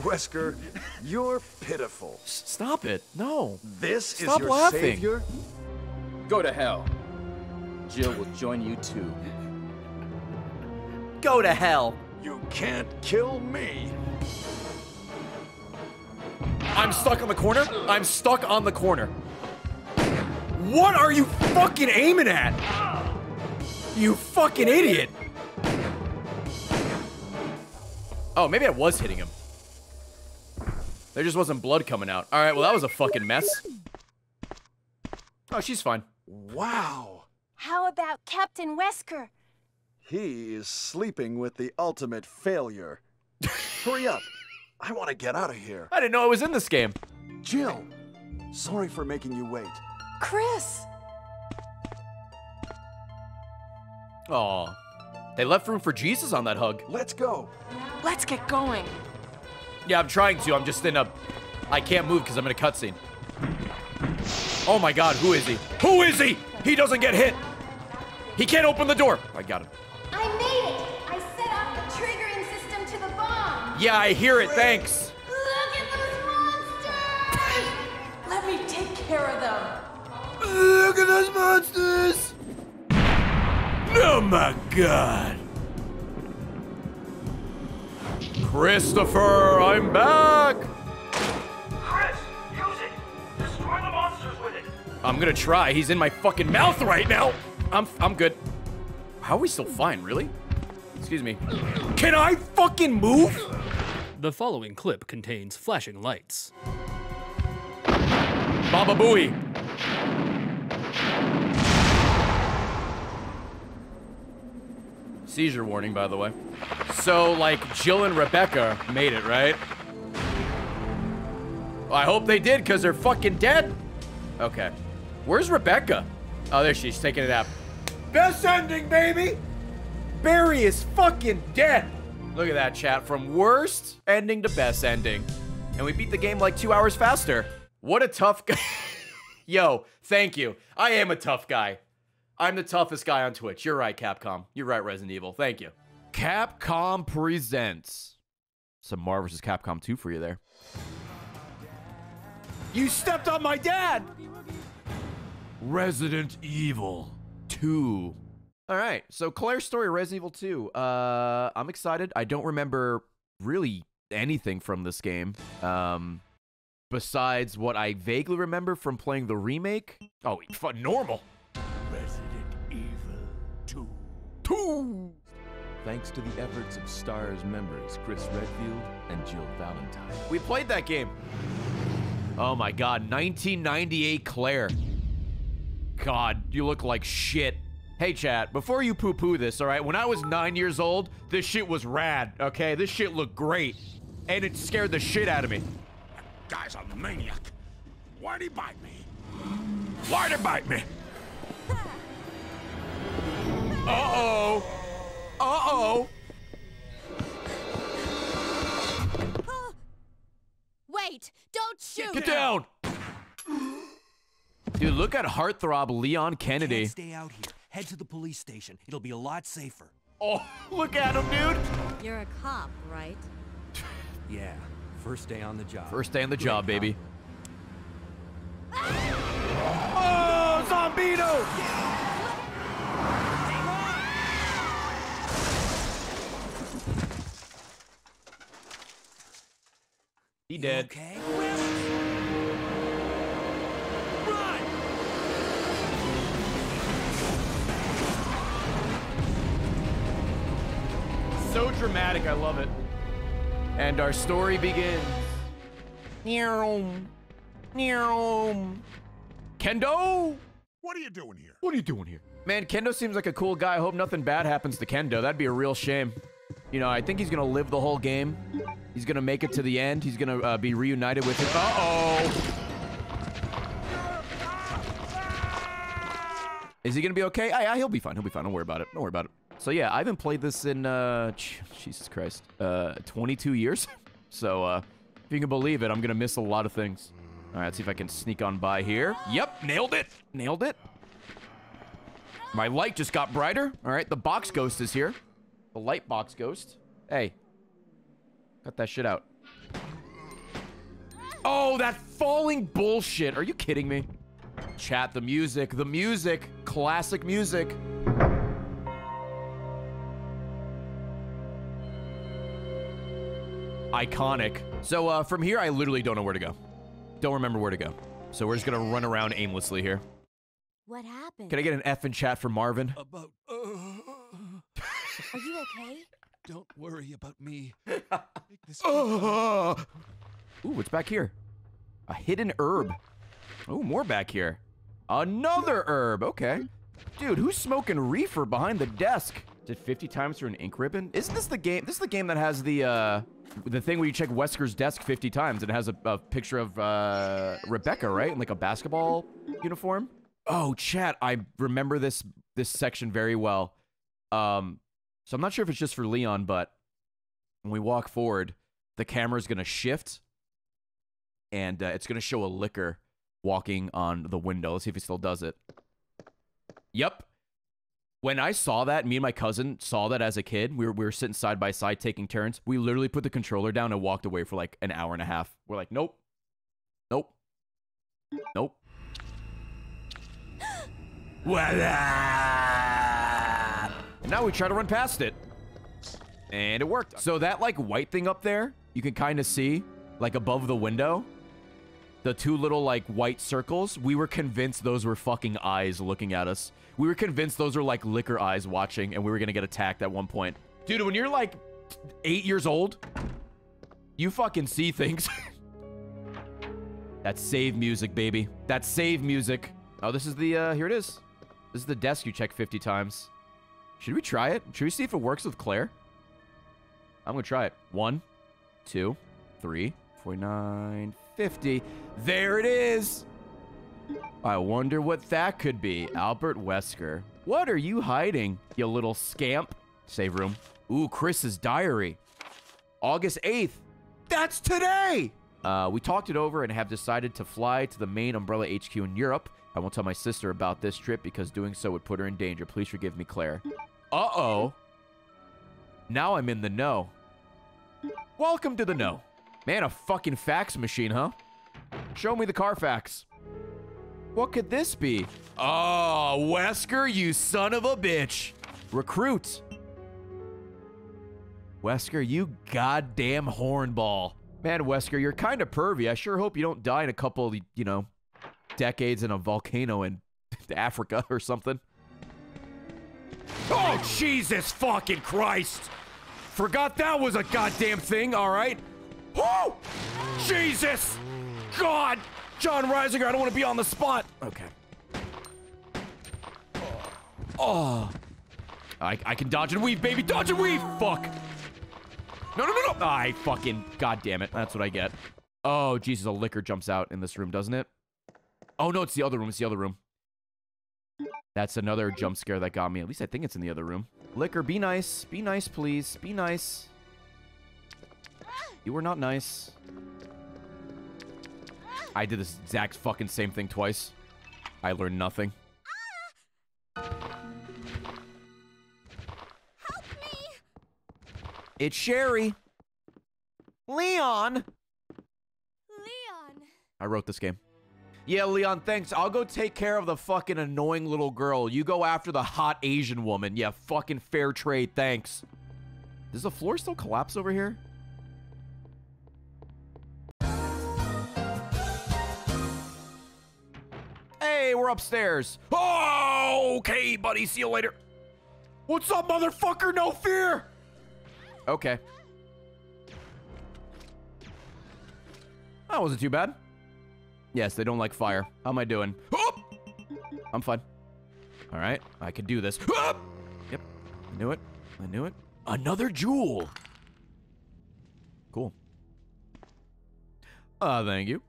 Wesker, you're pitiful. Stop it. No. This Stop is your laughing. Savior? Go to hell. Jill will join you too. Go to hell. You can't kill me. I'm stuck on the corner. I'm stuck on the corner. What are you fucking aiming at? You fucking idiot. Oh, maybe I was hitting him. There just wasn't blood coming out. All right, well, that was a fucking mess. Oh, she's fine. Wow. How about Captain Wesker? He is sleeping with the ultimate failure. Hurry up. I want to get out of here. I didn't know I was in this game. Jill, sorry for making you wait. Chris. Aw. They left room for Jesus on that hug. Let's go. Let's get going. Yeah, I'm trying to. I'm just in a... I can't move because I'm in a cutscene. Oh my god, who is he? Who is he? He doesn't get hit. He can't open the door. I got him. I made it. I set off the triggering system to the bomb. Yeah, I hear it. Thanks. Look at those monsters. Let me take care of them. Look at those monsters. Oh my god. Christopher, I'm back. Chris, use it. Destroy the monsters with it. I'm gonna try. He's in my fucking mouth right now. I'm I'm good. How are we still fine, really? Excuse me. Can I fucking move? The following clip contains flashing lights. Baba Booey. Seizure warning, by the way. So, like, Jill and Rebecca made it, right? I hope they did, because they're fucking dead. Okay. Where's Rebecca? Oh, there she is, taking a nap. Best ending, baby! Barry is fucking dead! Look at that, chat. From worst ending to best ending. And we beat the game like two hours faster. What a tough guy. Yo, thank you. I am a tough guy. I'm the toughest guy on Twitch. You're right, Capcom. You're right, Resident Evil. Thank you. Capcom presents some Marvel versus. Capcom two for you there. You stepped on my dad! Resident Evil two. All right, so Claire's story, Resident Evil two. Uh, I'm excited. I don't remember really anything from this game. Um, besides what I vaguely remember from playing the remake. Oh, normal. Resident Evil two. two. Thanks to the efforts of STARS members Chris Redfield and Jill Valentine. We played that game. Oh my god, nineteen ninety-eight Claire. God, you look like shit. Hey, chat, before you poo-poo this, all right? When I was nine years old, this shit was rad, okay? This shit looked great, and it scared the shit out of me. That guy's a maniac. Why'd he bite me? Why'd he bite me? Uh-oh. Uh-oh. Wait, don't shoot. Get down. Dude, look at heartthrob Leon Kennedy. Can't stay out here. Head to the police station. It'll be a lot safer. Oh, look at him, dude. You're a cop, right? Yeah. First day on the job. First day on the Great job, cop. Baby. Ah! Oh, Zombito! Yeah. He dead. Okay. So dramatic, I love it. And our story begins. Neom. Neom. Kendo! What are you doing here? What are you doing here? Man, Kendo seems like a cool guy. I hope nothing bad happens to Kendo. That'd be a real shame. You know, I think he's gonna live the whole game. He's gonna make it to the end. He's gonna uh, be reunited with him. Uh-oh! Is he gonna be okay? I, I, he'll be fine. He'll be fine. Don't worry about it. Don't worry about it. So yeah, I haven't played this in, uh, Jesus Christ, uh, twenty-two years. So, uh, if you can believe it, I'm gonna miss a lot of things. All right, let's see if I can sneak on by here. Yep, nailed it, nailed it. My light just got brighter. All right, the box ghost is here. The light box ghost. Hey, cut that shit out. Oh, that falling bullshit. Are you kidding me? Chat, the music, the music, classic music. Iconic. So uh, from here, I literally don't know where to go. Don't remember where to go. So we're just gonna run around aimlessly here. What happened? Can I get an F in chat for Marvin? About. Uh, Are you okay? Don't worry about me. Oh. Ooh, what's back here? A hidden herb. Oh, more back here. Another herb. Okay. Dude, who's smoking reefer behind the desk? Did fifty times for an ink ribbon? Isn't this the game? This is the game that has the. Uh, The thing where you check Wesker's desk fifty times and it has a, a picture of uh, Rebecca, right? In like a basketball uniform. Oh, chat, I remember this this section very well. Um, so I'm not sure if it's just for Leon, but when we walk forward, the camera's going to shift, and uh, it's going to show a Licker walking on the window. Let's see if he still does it. Yep. When I saw that, me and my cousin saw that as a kid. We were, we were sitting side by side taking turns. We literally put the controller down and walked away for like an hour and a half. We're like, nope. Nope. Nope. And now we try to run past it. And it worked. So that like white thing up there, you can kind of see like above the window, the two little like white circles. We were convinced those were fucking eyes looking at us. We were convinced those were like Licker eyes watching, and we were gonna get attacked at one point. Dude, when you're like eight years old, you fucking see things. That's save music, baby. That's save music. Oh, this is the, uh, here it is. This is the desk you check fifty times. Should we try it? Should we see if it works with Claire? I'm gonna try it. One, two, three, forty-nine, fifty. There it is! I wonder what that could be. Albert Wesker. What are you hiding, you little scamp? Save room. Ooh, Chris's diary. August eighth. That's today! Uh, we talked it over and have decided to fly to the main Umbrella H Q in Europe. I won't tell my sister about this trip because doing so would put her in danger. Please forgive me, Claire. Uh-oh. Now I'm in the know. Welcome to the know. Man, a fucking fax machine, huh? Show me the Carfax. What could this be? Oh, Wesker, you son of a bitch. Recruit. Wesker, you goddamn hornball. Man, Wesker, you're kind of pervy. I sure hope you don't die in a couple, you know, decades in a volcano in Africa or something. Oh, Jesus fucking Christ. Forgot that was a goddamn thing, all right? Oh, Jesus. God. John Reisinger, I don't want to be on the spot. Okay. Oh. I, I can dodge and weave, baby. Dodge and weave. Fuck. No, no, no, no. I fucking... God damn it. That's what I get. Oh, Jesus. A Licker jumps out in this room, doesn't it? Oh, no. It's the other room. It's the other room. That's another jump scare that got me. At least I think it's in the other room. Licker, be nice. Be nice, please. Be nice. You were not nice. I did this exact fucking same thing twice. I learned nothing. It's Sherry. Leon. Leon. I wrote this game. Yeah, Leon, thanks. I'll go take care of the fucking annoying little girl. You go after the hot Asian woman. Yeah, fucking fair trade. Thanks. Does the floor still collapse over here? Hey, we're upstairs. Oh, okay, buddy. See you later. What's up, motherfucker? No fear. Okay. That wasn't too bad. Yes, they don't like fire. How am I doing? Oh! I'm fine. All right. I can do this. Oh! Yep. I knew it. I knew it. Another jewel. Cool. Uh, thank you.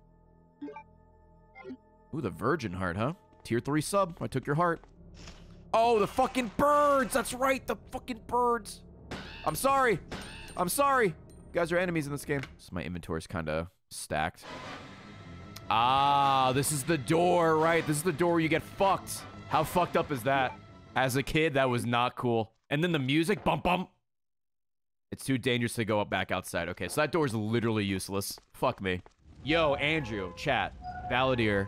Ooh, the virgin heart, huh? Tier three sub. I took your heart. Oh, the fucking birds. That's right. The fucking birds. I'm sorry. I'm sorry. You guys are enemies in this game. So my inventory's kind of stacked. Ah, this is the door, right? This is the door where you get fucked. How fucked up is that? As a kid, that was not cool. And then the music, bump, bump. It's too dangerous to go up back outside. Okay, so that door's literally useless. Fuck me. Yo, Andrew, chat. Valadier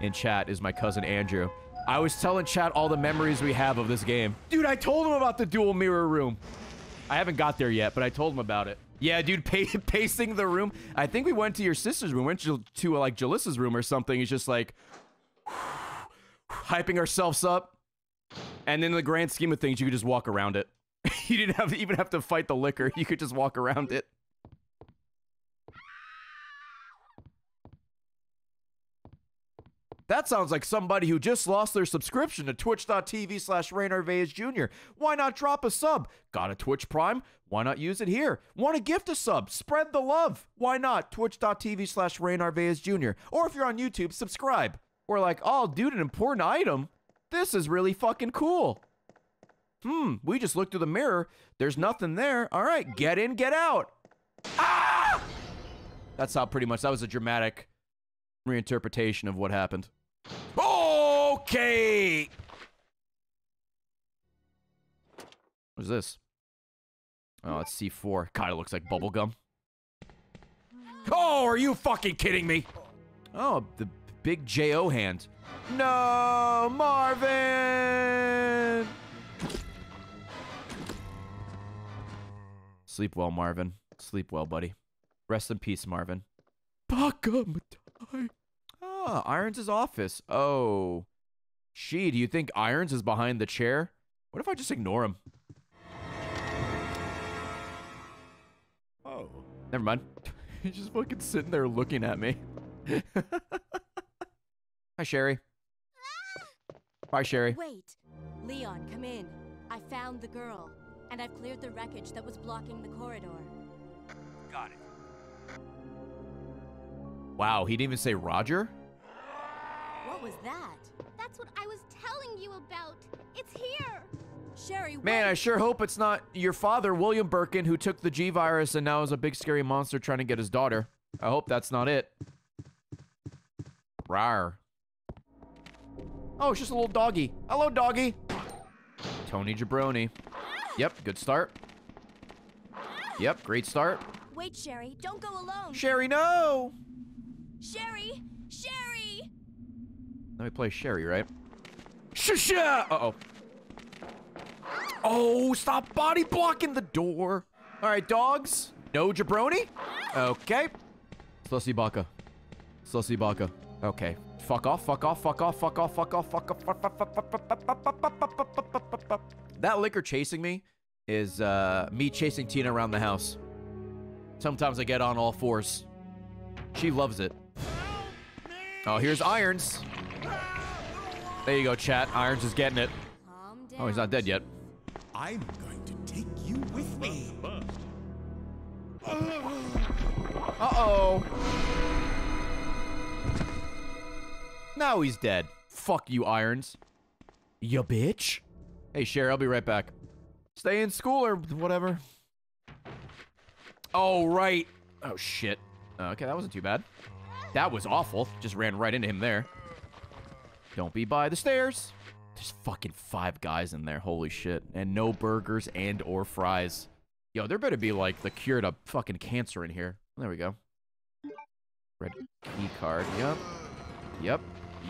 in chat is my cousin Andrew. I was telling chat all the memories we have of this game. Dude, I told him about the dual mirror room. I haven't got there yet, but I told him about it. Yeah, dude, pa pacing the room. I think we went to your sister's room. We went to, to uh, like, Jalissa's room or something. It's just, like, hyping ourselves up. And in the grand scheme of things, you could just walk around it. You didn't have to even have to fight the Licker. You could just walk around it. That sounds like somebody who just lost their subscription to twitch.tv slash Ray Narvaez Jr. Why not drop a sub? Got a Twitch Prime? Why not use it here? Want to gift a sub? Spread the love. Why not? Twitch.tv slash Ray Narvaez Jr. Or if you're on YouTube, subscribe. Or like, oh, dude, an important item. This is really fucking cool. Hmm, we just looked through the mirror. There's nothing there. All right, get in, get out. Ah! That's how pretty much, that was a dramatic reinterpretation of what happened. Okay! What is this? Oh, it's C four. Kind of looks like bubblegum. Oh, are you fucking kidding me? Oh, the big J O hand. No, Marvin! Sleep well, Marvin. Sleep well, buddy. Rest in peace, Marvin. Ah, Irons' office. Oh. Gee, do you think Irons is behind the chair? What if I just ignore him? Oh. Never mind. He's just fucking sitting there looking at me. Hi, Sherry. Hi, Sherry. Wait. Leon, come in. I found the girl, and I've cleared the wreckage that was blocking the corridor. Got it. Wow, he didn't even say Roger? What was that? That's what I was telling you about. It's here. Sherry, wait. Man, I sure hope it's not your father, William Birkin, who took the G virus and now is a big scary monster trying to get his daughter. I hope that's not it. Rawr. Oh, it's just a little doggy. Hello, doggy. Tony Jabroni. Yep, good start. Yep, great start. Wait, Sherry, don't go alone. Sherry, no! Sherry! Sherry! Let me play Sherry, right? Shusha! Uh-oh. Oh, stop body blocking the door. All right, dogs. No jabroni. Okay. Sussy baka. Sussy baka. Okay. Fuck off, fuck off, fuck off, fuck off, fuck off, fuck off, fuck off, fuck off. That licker chasing me is uh, me chasing Tina around the house. Sometimes I get on all fours. She loves it. Oh, here's Irons. There you go, chat. Irons is getting it. Oh, he's not dead yet. I'm going to take you with me. Uh-oh. Now he's dead. Fuck you, Irons. Ya bitch. Hey, Sherry, I'll be right back. Stay in school or whatever. Oh, right. Oh, shit. Uh, okay, that wasn't too bad. That was awful. Just ran right into him there. Don't be by the stairs. There's fucking five guys in there. Holy shit. And no burgers and or fries. Yo, there better be like the cure to fucking cancer in here. There we go. Red key card. Yep. Yep.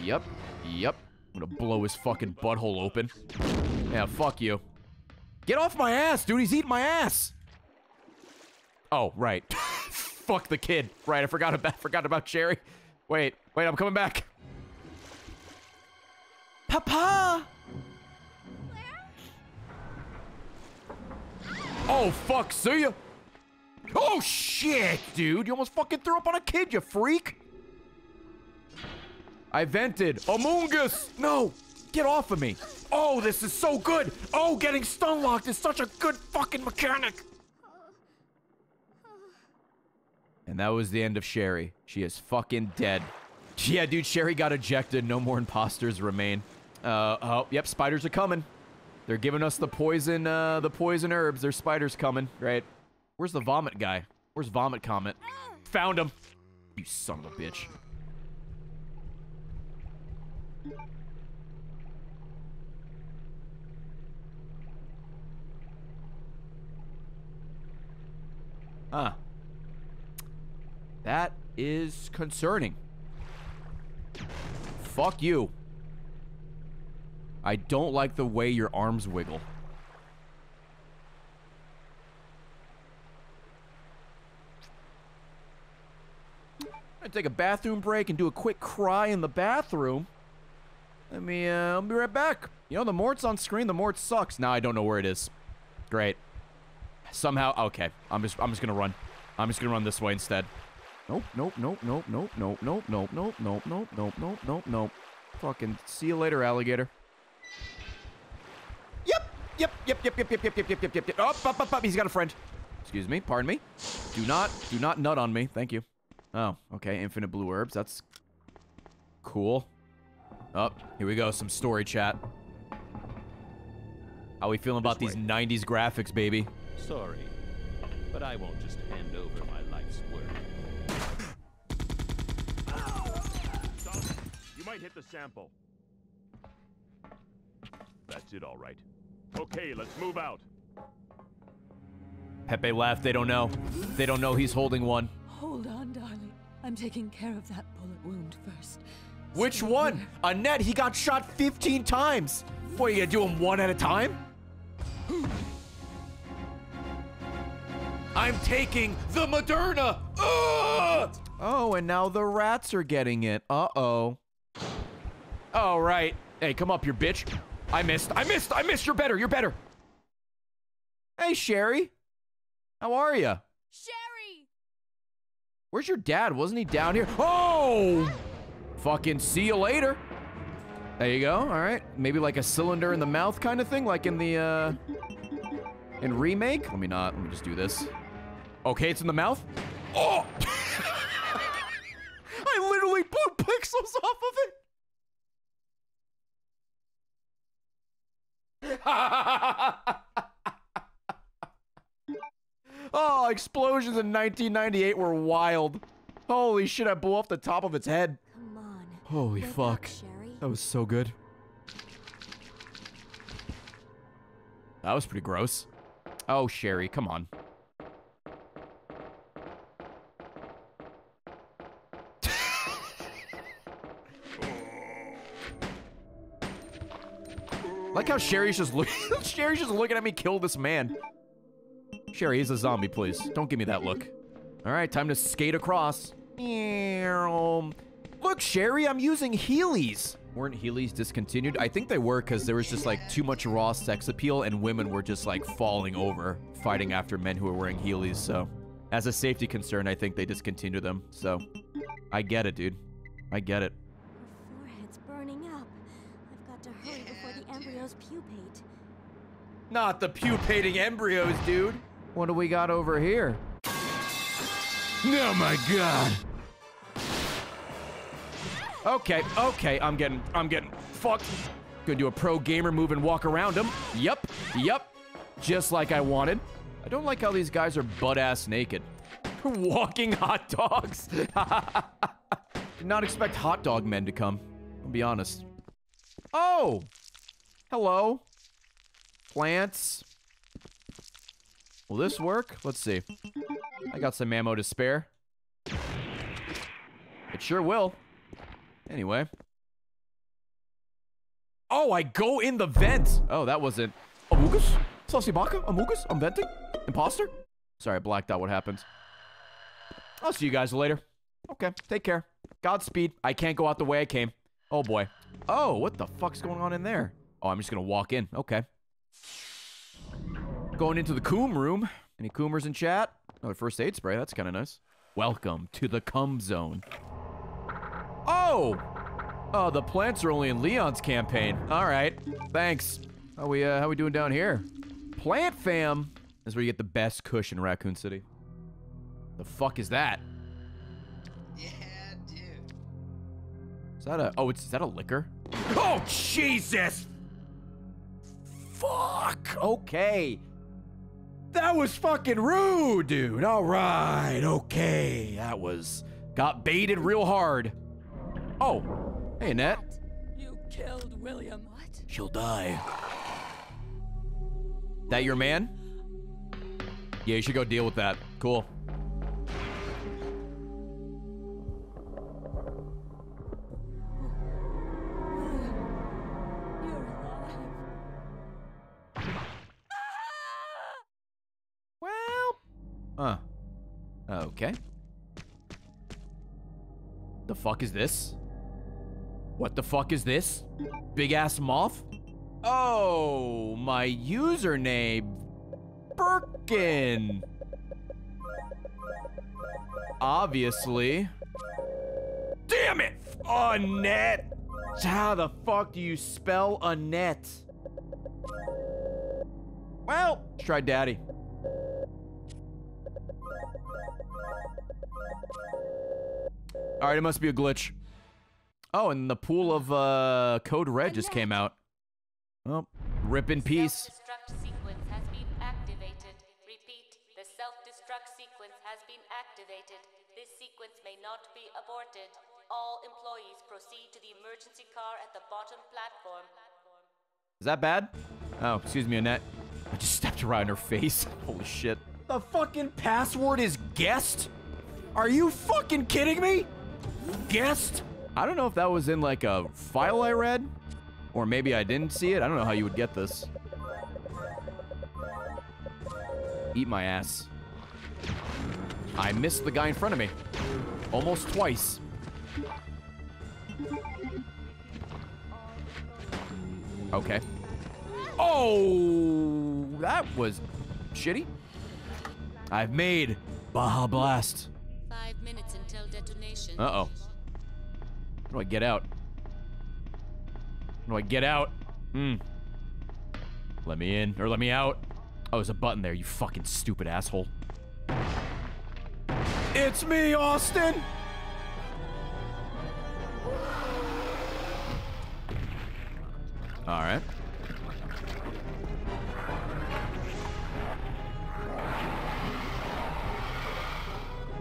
Yep. Yep. I'm gonna blow his fucking butthole open. Yeah, fuck you. Get off my ass, dude. He's eating my ass. Oh, right. Fuck the kid. Right, I forgot about forgot about Sherry. Wait, wait, I'm coming back. Papa! Claire? Oh, fuck, see ya! Oh, shit, dude! You almost fucking threw up on a kid, you freak! I vented. Amoongus! No! Get off of me! Oh, this is so good! Oh, getting stun locked is such a good fucking mechanic! And that was the end of Sherry. She is fucking dead. Yeah, dude, Sherry got ejected. No more imposters remain. Uh, oh, yep, spiders are coming. They're giving us the poison, uh, the poison herbs. There's spiders coming. Right. Where's the vomit guy? Where's Vomit Comet? Found him. You son of a bitch. Huh. That is concerning. Fuck you. I don't like the way your arms wiggle. I'm gonna take a bathroom break and do a quick cry in the bathroom. Let me, uh, I'll be right back. You know, the more it's on screen, the more it sucks. Now I don't know where it is. Great. Somehow, okay. I'm just, I'm just gonna run. I'm just gonna run this way instead. Nope, nope, nope, nope, nope, nope, nope, nope, nope, nope, nope, nope, nope, nope, nope. Fucking see you later, alligator. Yep, yep, yep, yep, yep, yep, yep, yep, yep, yep, yep, yep. Up, up, up, up. He's got a friend. Excuse me, pardon me. Do not, do not nut on me. Thank you. Oh, okay, infinite blue herbs. That's cool. Up, here we go. Some story chat. How we feeling about these nineties graphics, baby? Sorry, but I won't just hand over my life's work. Stop. You might hit the sample. That's it, all right. Okay, let's move out. Pepe laughed. They don't know. They don't know he's holding one. Hold on, darling. I'm taking care of that bullet wound first. Which Stay one? Here. Annette, he got shot fifteen times. What, you gonna do him one at a time? I'm taking the Moderna! Ugh! Oh, and now the rats are getting it. Uh-oh. All right. Hey, come up, you bitch. I missed. I missed. I missed. You're better. You're better. Hey, Sherry. How are you? Sherry! Where's your dad? Wasn't he down here? Oh! Fucking see you later. There you go. All right. Maybe like a cylinder in the mouth kind of thing, like in the, uh... in Remake? Let me not. Let me just do this. Okay, it's in the mouth. Oh! I literally blew pixels off of it! Oh, explosions in nineteen ninety-eight were wild. Holy shit, I blew off the top of its head. Come on. Holy fuck. Up, that was so good. That was pretty gross. Oh, Sherry, come on. Like how Sherry's just looking. Sherry's just looking at me kill this man. Sherry, he's a zombie, please. Don't give me that look. All right, time to skate across. Look, Sherry, I'm using Heelys. Weren't Heelys discontinued? I think they were because there was just like too much raw sex appeal and women were just like falling over, fighting after men who were wearing Heelys. So as a safety concern, I think they discontinued them. So I get it, dude. I get it. Pupate. Not the pupating embryos, dude. What do we got over here? Oh my god. Okay, okay, I'm getting, I'm getting fucked. Gonna do a pro gamer move and walk around him. Yep, yep. Just like I wanted. I don't like how these guys are butt-ass naked. Walking hot dogs. Did not expect hot dog men to come. I'll be honest. Oh! Hello. Plants. Will this work? Let's see. I got some ammo to spare. It sure will. Anyway. Oh, I go in the vent. Oh, that wasn't... Amugus? Sosibaka? Amugus? I'm venting? Imposter? Sorry, I blacked out what happens. I'll see you guys later. Okay, take care. Godspeed. I can't go out the way I came. Oh, boy. Oh, what the fuck's going on in there? Oh, I'm just gonna walk in. Okay. Going into the coom room. Any coomers in chat? Oh, first aid spray. That's kind of nice. Welcome to the cum zone. Oh! Oh, the plants are only in Leon's campaign. All right. Thanks. How we uh, how we doing down here? Plant fam is where you get the best cush in Raccoon City. The fuck is that? Yeah, dude. Is that a? Oh, it's is that a liquor? Oh, Jesus! Fuck! Okay. That was fucking rude, dude. All right. Okay. That was... Got baited real hard. Oh. Hey, Annette. You killed William. What? She'll die. That your man? Yeah, you should go deal with that. Cool. Huh. Okay. The fuck is this? What the fuck is this? Big ass moth? Oh, my username. Birkin. Obviously. Damn it! Annette! How the fuck do you spell Annette? Well, let's try daddy. All right, it must be a glitch. Oh, and the pool of uh, Code Red just came out. Well, rip in peace. activated. This sequence may not be aborted. All employees proceed to the emergency car at the bottom platform. Is that bad? Oh, excuse me, Annette. I just stepped right in her face. Holy shit. The fucking password is guest? Are you fucking kidding me? Guest? I don't know if that was in like a file I read, or maybe I didn't see it. I don't know how you would get this. Eat my ass. I missed the guy in front of me. Almost twice. Okay. Oh, that was shitty. I've made Baja Blast. Five minutes until detonation. Uh-oh. How do I get out? How do I get out? Hmm. Let me in, or let me out. Oh, there's a button there, you fucking stupid asshole. It's me, Austin! Alright.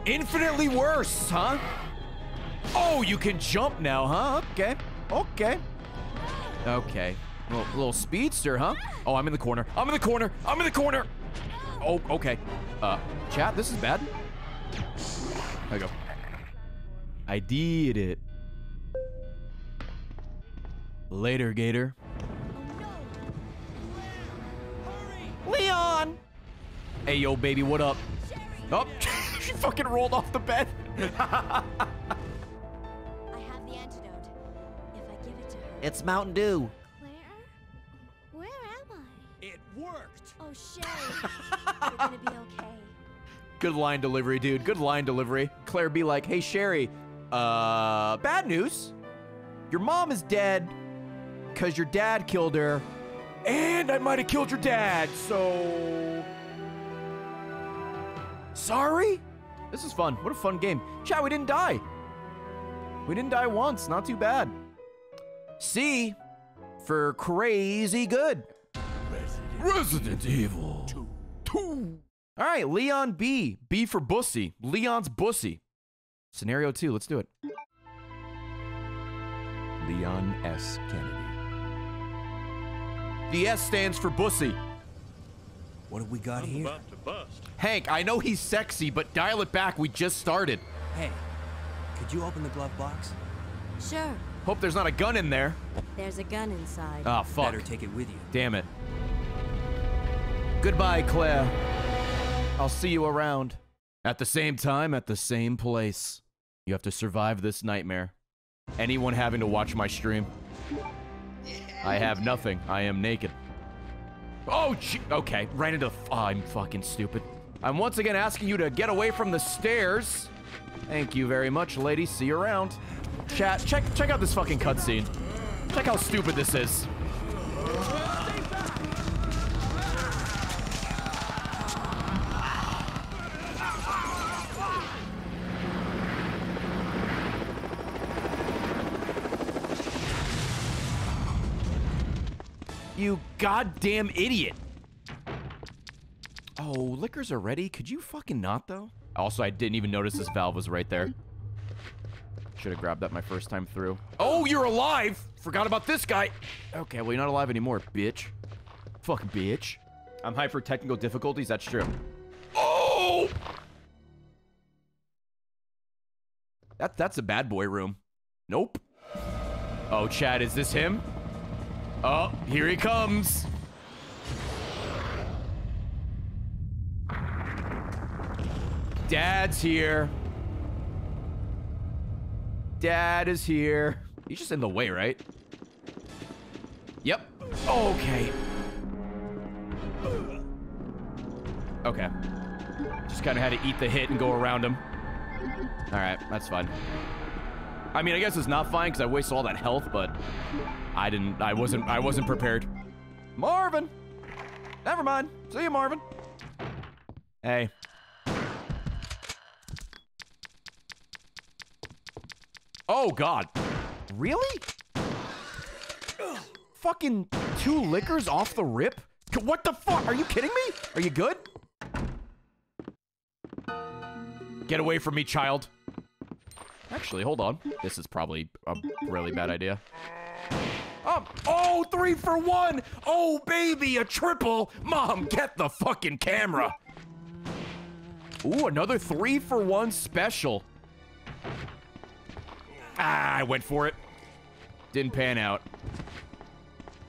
Infinitely worse, huh? Oh, you can jump now, huh? Okay. Okay. Okay. Little, little speedster, huh? Oh, I'm in the corner. I'm in the corner. I'm in the corner. Oh, okay. Uh, chat, this is bad. There we go. I did it. Later, Gator. Leon! Hey, yo, baby, what up? Oh, she fucking rolled off the bed. I have the antidote. If I give it to her. It's Mountain Dew. It worked. Oh, Sherry, you're gonna be okay. Good line delivery, dude. Good line delivery. Claire be like, hey, Sherry, uh, bad news. Your mom is dead because your dad killed her, and I might have killed your dad, so... Sorry? This is fun. What a fun game. Chat, we didn't die. We didn't die once. Not too bad. C for crazy good. Resident Evil two. two. All right, Leon B. B for bussy. Leon's bussy. Scenario two, let's do it. Leon S. Kennedy. The S stands for bussy. What have we got I'm here? About to bust. Hank, I know he's sexy, but dial it back. We just started. Hey, could you open the glove box? Sure. Hope there's not a gun in there. There's a gun inside. Oh, fuck. Better take it with you. Damn it. Goodbye, Claire. I'll see you around. At the same time, at the same place. You have to survive this nightmare. Anyone having to watch my stream? I have nothing. I am naked. Oh, gee. Okay. Right into the... F oh, I'm fucking stupid. I'm once again asking you to get away from the stairs. Thank you very much, lady. See you around. Chat, check, check out this fucking cutscene. Check how stupid this is. You goddamn idiot. Oh, Licker's already? Could you fucking not, though? Also, I didn't even notice this valve was right there. Should have grabbed that my first time through. Oh, you're alive! Forgot about this guy. Okay, well, you're not alive anymore, bitch. Fucking bitch. I'm hyped for technical difficulties, that's true. Oh! That, that's a bad boy room. Nope. Oh, Chad, is this him? Oh, here he comes. Dad's here. Dad is here. He's just in the way, right? Yep. Okay. Okay. Just kind of had to eat the hit and go around him. All right, that's fine. I mean, I guess it's not fine because I wasted all that health, but I didn't, I wasn't, I wasn't prepared. Marvin! Never mind. See you, Marvin. Hey. Oh, God. Really? Ugh. Fucking two liquors off the rip? What the fuck? Are you kidding me? Are you good? Get away from me, child. Actually, hold on. This is probably a really bad idea. Oh, oh, three for one. Oh, baby, a triple. Mom, get the fucking camera. Ooh, another three for one special. Ah, I went for it. Didn't pan out.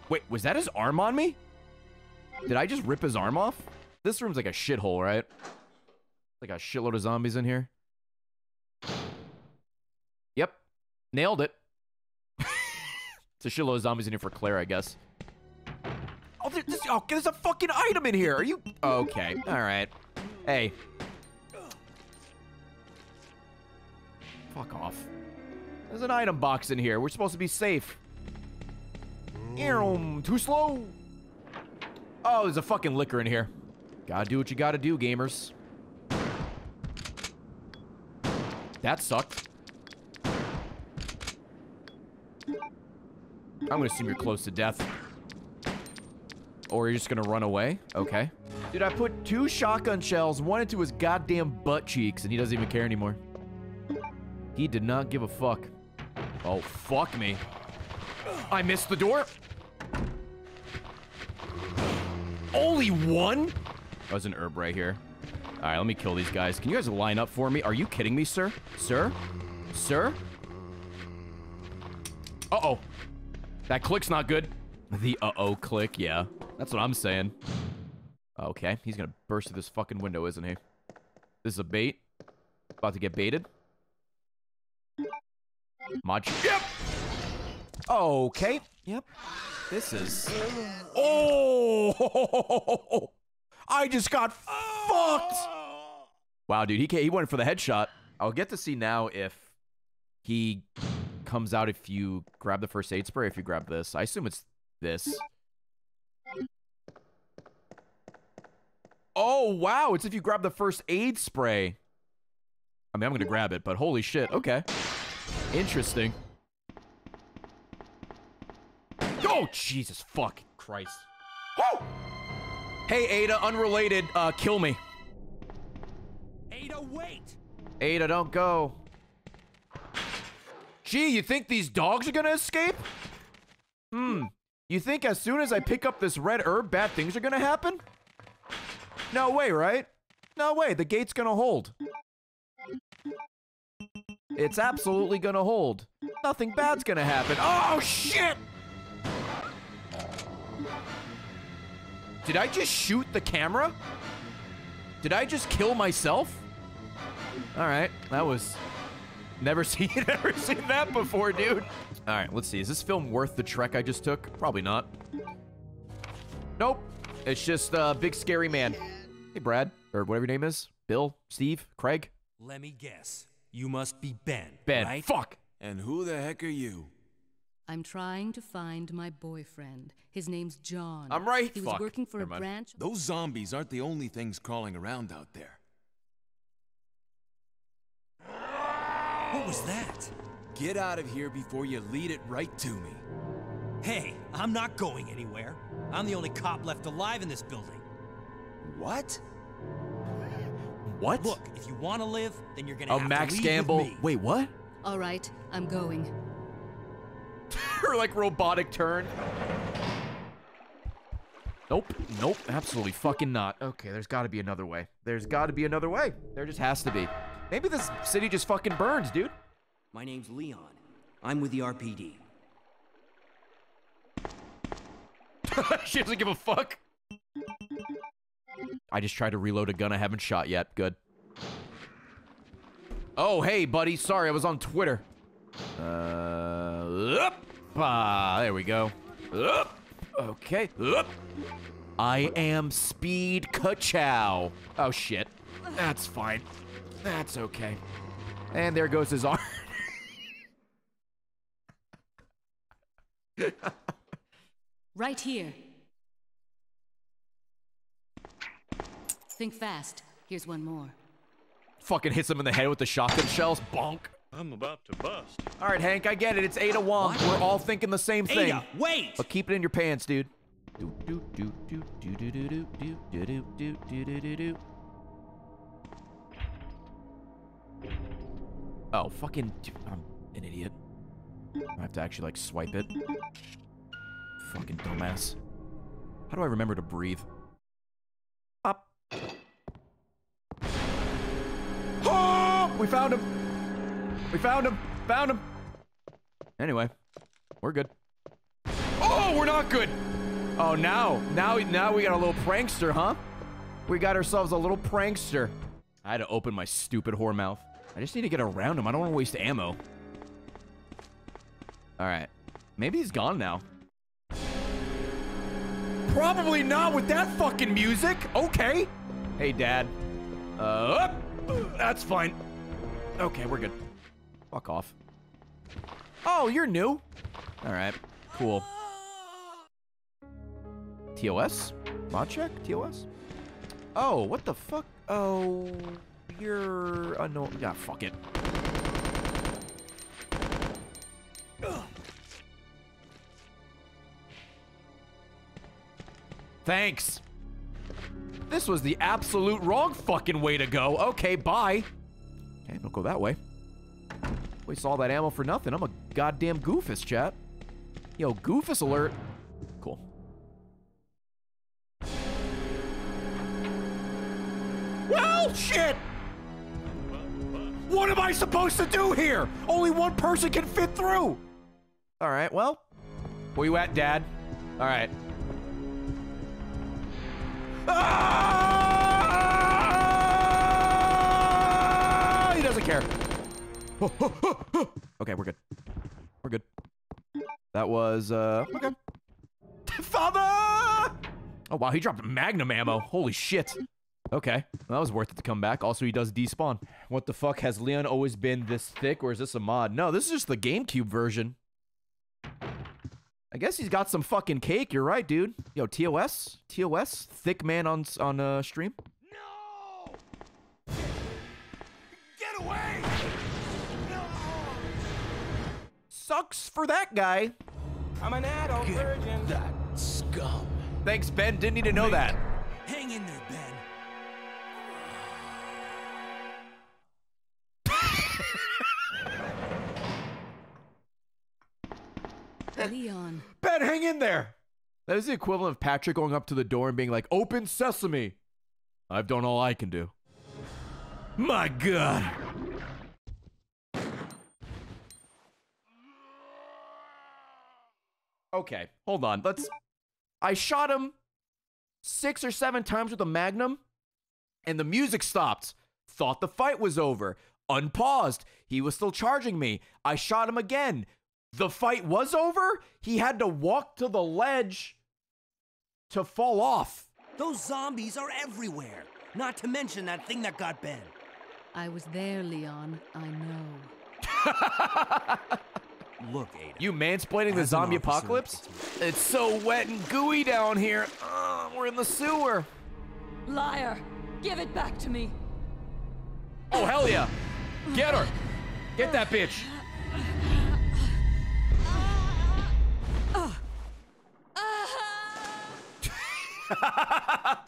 Wait, was that his arm on me? Did I just rip his arm off? This room's like a shithole, right? Like a shitload of zombies in here. Yep. Nailed it. It's a shitload of zombies in here for Claire, I guess. Oh, there's, oh, there's a fucking item in here. Are you... Okay. All right. Hey. Fuck off. There's an item box in here. We're supposed to be safe. Ew, too slow. Oh, there's a fucking licker in here. Gotta do what you gotta do, gamers. That sucked. I'm gonna assume you're close to death. Or you're just gonna run away? Okay. Dude, I put two shotgun shells, one into his goddamn butt cheeks, and he doesn't even care anymore. He did not give a fuck. Oh, fuck me. I missed the door. Only one? That was an herb right here. All right, let me kill these guys. Can you guys line up for me? Are you kidding me, sir? Sir? Sir? Uh-oh. That click's not good. The uh-oh click, yeah. That's what I'm saying. Okay, he's gonna burst through this fucking window, isn't he? This is a bait. About to get baited. Mod. Yep! Okay. Yep. This is... Oh! I just got fucked! Wow, dude. He came, he went for the headshot. I'll get to see now if he comes out if you grab the first aid spray, if you grab this. I assume it's this. Oh, wow. It's if you grab the first aid spray. I mean, I'm going to grab it, but holy shit. Okay. Interesting. Oh, Jesus fucking Christ. Woo! Hey, Ada, unrelated, uh, kill me. Ada, wait! Ada, don't go. Gee, you think these dogs are gonna escape? Hmm. You think as soon as I pick up this red herb, bad things are gonna happen? No way, right? No way, the gate's gonna hold. It's absolutely gonna hold. Nothing bad's gonna happen. Oh, shit! Did I just shoot the camera? Did I just kill myself? All right, that was... Never seen, never seen that before, dude. All right, let's see. Is this film worth the trek I just took? Probably not. Nope. It's just a uh, big scary man. Hey, Brad, or whatever your name is. Bill, Steve, Craig. Let me guess. You must be Ben, Ben, right? Fuck. And who the heck are you? I'm trying to find my boyfriend. His name's John. I'm right. He was Fuck. working for Never a mind. branch. Those zombies aren't the only things crawling around out there. What was that? Get out of here before you lead it right to me. Hey, I'm not going anywhere. I'm the only cop left alive in this building. What? What? Look, if you want to live, then you're gonna oh, have Max to leave Gamble. With me. Wait, what? All right, I'm going. Her like robotic turn. Nope. Nope. Absolutely fucking not. Okay, there's got to be another way. There's got to be another way. There just has to be. Maybe this city just fucking burns, dude. My name's Leon. I'm with the R P D. She doesn't give a fuck. I just tried to reload a gun I haven't shot yet. Good. Oh, hey, buddy. Sorry, I was on Twitter. Uh, ah, there we go. Up, okay. Up. I am Speed Ka-Chow. Oh, shit. That's fine. That's okay. And there goes his arm. Right here. Think fast. Here's one more. Fucking hits him in the head with the shotgun shells. Bonk. I'm about to bust. All right, Hank, I get it. It's Ada Wong. What? We're all thinking the same thing. Ada, wait! But keep it in your pants, dude. Do do do do do do do do do do do do do do. Oh, fucking... I'm an idiot. I have to actually, like, swipe it. Fucking dumbass. How do I remember to breathe? Up. Oh! We found him! We found him! Found him! Anyway, we're good. Oh, we're not good! Oh, now. Now, now we got a little prankster, huh? We got ourselves a little prankster. I had to open my stupid whore mouth. I just need to get around him. I don't want to waste ammo. Alright. Maybe he's gone now. Probably not with that fucking music. Okay. Hey, Dad. Uh, that's fine. Okay, we're good. Fuck off. Oh, you're new. Alright. Cool. T O S? Mod check? T O S? Oh, what the fuck? Oh... You're unknown. Yeah, fuck it. Ugh. Thanks. This was the absolute wrong fucking way to go. Okay, bye. Okay, don't go that way. Waste all that ammo for nothing. I'm a goddamn goofus, chat. Yo, goofus alert. Cool. Well, shit! What am I supposed to do here? Only one person can fit through. All right, well, where you at, Dad? All right. Ah! He doesn't care. Oh, oh, oh, oh. Okay, we're good. We're good. That was uh. Okay. Father! Oh wow, he dropped magnum ammo. Holy shit. Okay, well, that was worth it to come back. Also, he does despawn. What the fuck? Has Leon always been this thick, or is this a mod? No, this is just the GameCube version. I guess he's got some fucking cake. You're right, dude. Yo, T O S? T O S? Thick man on, on uh, stream? No! Get away! No! Sucks for that guy. I'm an adult Get virgin. That scum. Thanks, Ben. Didn't need to know that. Hang in there, Ben. Leon. Ben, hang in there! That is the equivalent of Patrick going up to the door and being like, open sesame! I've done all I can do. My God! Okay, hold on, let's... I shot him six or seven times with a magnum, and the music stopped. Thought the fight was over. Unpaused. He was still charging me. I shot him again. The fight was over? He had to walk to the ledge to fall off. Those zombies are everywhere. Not to mention that thing that got Ben. I was there, Leon. I know. Look, Ada. You mansplaining the zombie apocalypse? It's so wet and gooey down here. Uh, we're in the sewer. Liar. Give it back to me. Oh, hell yeah. Get her. Get that bitch.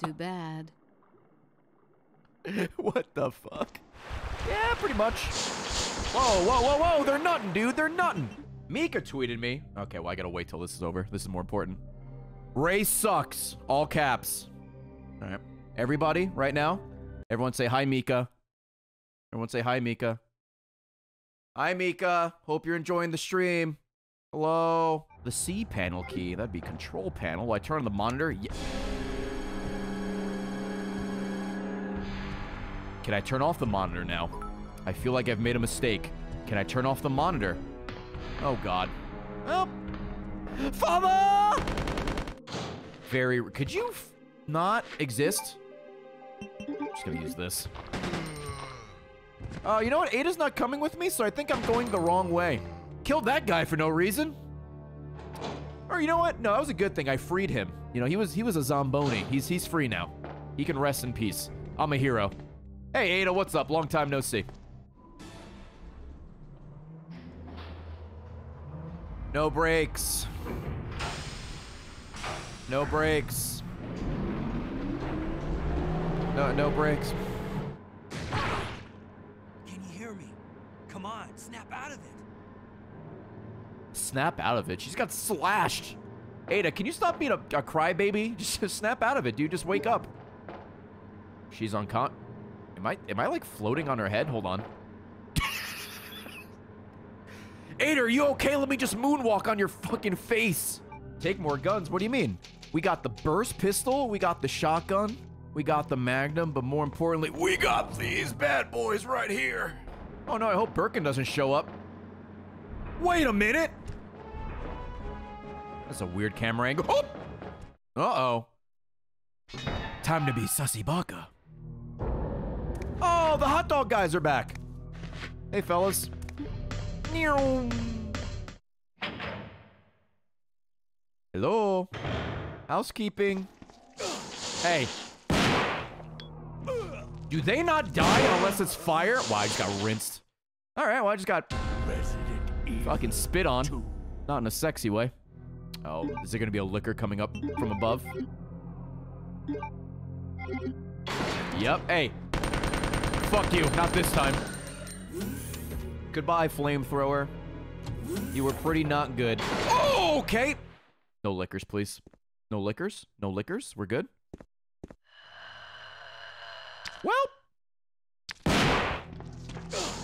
Too bad. What the fuck? Yeah, pretty much. Whoa, whoa, whoa, whoa! They're nuttin', dude. They're nuttin'. Mika tweeted me. Okay, well, I gotta wait till this is over. This is more important. Ray sucks. All caps. All right. Everybody, right now. Everyone say hi, Mika. Everyone say hi, Mika. Hi, Mika. Hope you're enjoying the stream. Hello. The C panel key. That'd be control panel. Will I turn on the monitor? Yeah. Can I turn off the monitor now? I feel like I've made a mistake. Can I turn off the monitor? Oh, God. Help! Father! Very... Could you f not exist? I'm just gonna use this. Oh, uh, you know what? Ada's not coming with me, so I think I'm going the wrong way. Killed that guy for no reason. Or you know what? No, that was a good thing. I freed him. You know, he was he was a zomboni. He's he's free now. He can rest in peace. I'm a hero. Hey, Ada, what's up? Long time no see. No breaks. No breaks. No no breaks. Can you hear me? Come on, snap out of it. Snap out of it? She's got slashed. Ada, can you stop being a, a crybaby? Just, just snap out of it, dude. Just wake up. She's uncon... Am I, am I like floating on her head? Hold on. Ada, are you okay? Let me just moonwalk on your fucking face. Take more guns. What do you mean? We got the burst pistol. We got the shotgun. We got the Magnum. But more importantly, we got these bad boys right here. Oh no, I hope Birkin doesn't show up. Wait a minute. That's a weird camera angle. Oh! Uh-oh. Time to be sussy baka. Oh, the hot dog guys are back. Hey, fellas. Hello? Housekeeping. Hey. Do they not die unless it's fire? Well, I just got rinsed. All right, well, I just got fucking spit on. Not in a sexy way. Oh, is there gonna be a licker coming up from above? Yep, hey. Fuck you, not this time. Goodbye, flamethrower. You were pretty not good. Oh, okay. No lickers, please. No lickers. No lickers. We're good. Well.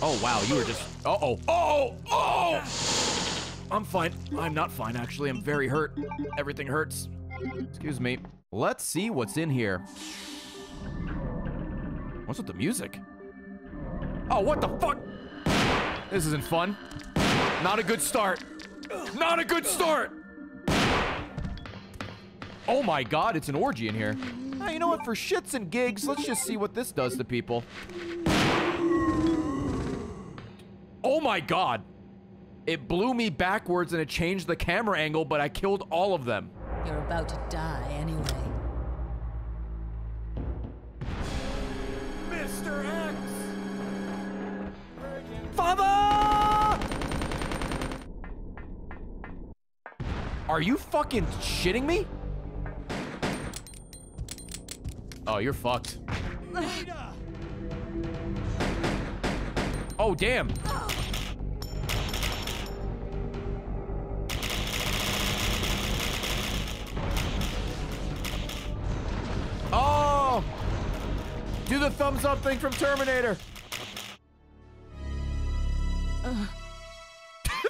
Oh, wow. You were just... Uh-oh. Oh, oh. I'm fine. I'm not fine, actually. I'm very hurt. Everything hurts. Excuse me. Let's see what's in here. What's with the music? Oh, what the fuck? This isn't fun. Not a good start. Not a good start. Oh my god, it's an orgy in here. Now, you know what? For shits and gigs, let's just see what this does to people. Oh my god. It blew me backwards and it changed the camera angle, but I killed all of them. You're about to die anyway. Mister X! Father! Are you fucking shitting me? Oh, you're fucked. Oh, damn. Oh! Do the thumbs up thing from Terminator. Uh,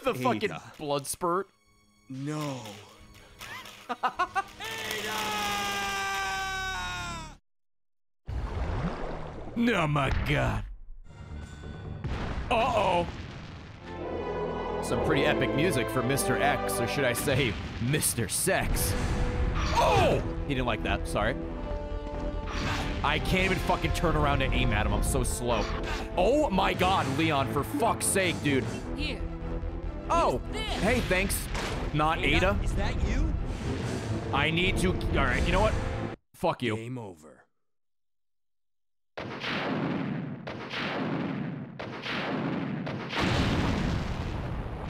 the Ada. Fucking blood spurt. No. No, my god. Uh-oh. Some pretty epic music for Mister X, or should I say Mister Sex. Oh! He didn't like that, sorry. I can't even fucking turn around and aim at him. I'm so slow. Oh my god, Leon, for fuck's sake, dude. Here. Oh, hey, thanks. Not Ada. Ada. Is that you? I need to... All right, you know what? Fuck you. Game over.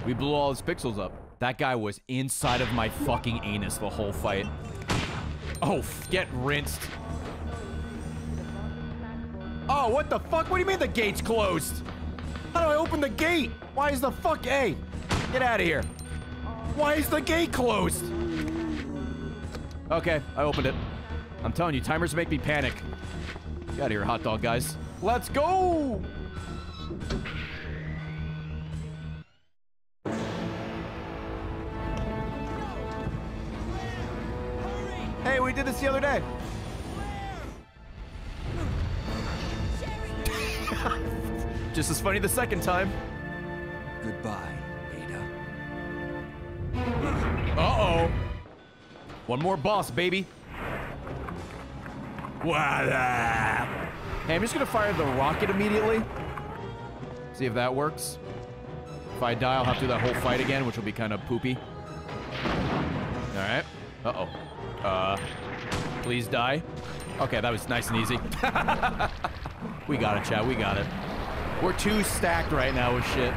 We blew all his pixels up. That guy was inside of my fucking anus the whole fight. Oh, get rinsed. Oh, what the fuck? What do you mean the gate's closed? How do I open the gate? Why is the fuck... Hey, get out of here. Why is the gate closed? Okay, I opened it. I'm telling you, timers make me panic. Get out of here, hot dog guys. Let's go! Hey, we did this the other day. Just as funny the second time. Goodbye, Ada. Uh-oh. One more boss, baby. Voila. Hey, I'm just gonna fire the rocket immediately. See if that works. If I die, I'll have to do that whole fight again, which will be kind of poopy. All right. Uh-oh. Uh, please die. Okay, that was nice and easy. We got it, chat. We got it. We're too stacked right now with shit.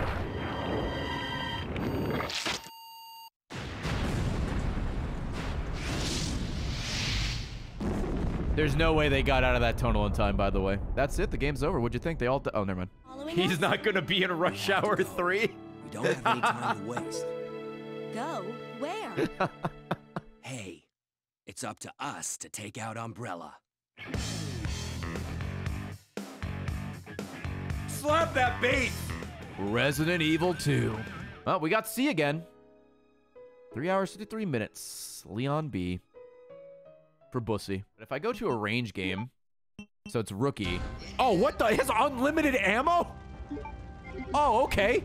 There's no way they got out of that tunnel in time, by the way. That's it. The game's over. What'd you think? They all... Oh, never mind. He's not gonna be in Rush Hour three. We don't have any time to waste. Go? Where? Hey, it's up to us to take out Umbrella. Slap that bass! Resident Evil two. Well, we got C again. three hours, fifty-three minutes. Leon B. For Bussy. But if I go to a range game, so it's Rookie. Oh, what the? It has unlimited ammo? Oh, okay.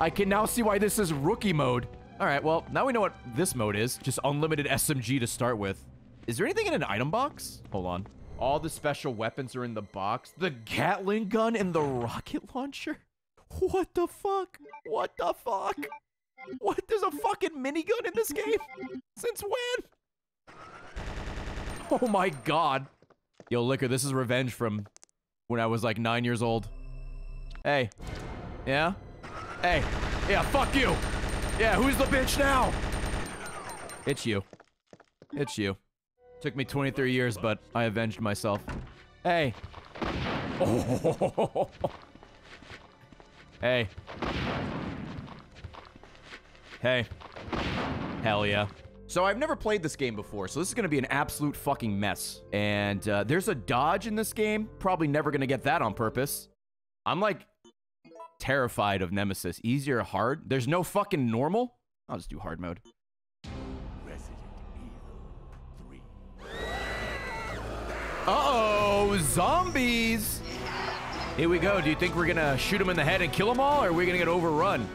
I can now see why this is Rookie mode. All right, well, now we know what this mode is. Just unlimited S M G to start with. Is there anything in an item box? Hold on. All the special weapons are in the box. The Gatling gun and the rocket launcher? What the fuck? What the fuck? What? There's a fucking minigun in this game? Since when? Oh my god. Yo, Licker, this is revenge from when I was like nine years old. Hey. Yeah? Hey. Yeah, fuck you. Yeah, who's the bitch now? It's you. It's you. Took me twenty-three years, but I avenged myself. Hey. Oh. Hey. Hey. Hell yeah. So I've never played this game before, so this is going to be an absolute fucking mess. And uh, there's a dodge in this game. Probably never going to get that on purpose. I'm like terrified of Nemesis. Easy or hard? There's no fucking normal? I'll just do hard mode. Resident Evil three. Uh-oh, zombies. Here we go. Do you think we're going to shoot them in the head and kill them all, or are we going to get overrun?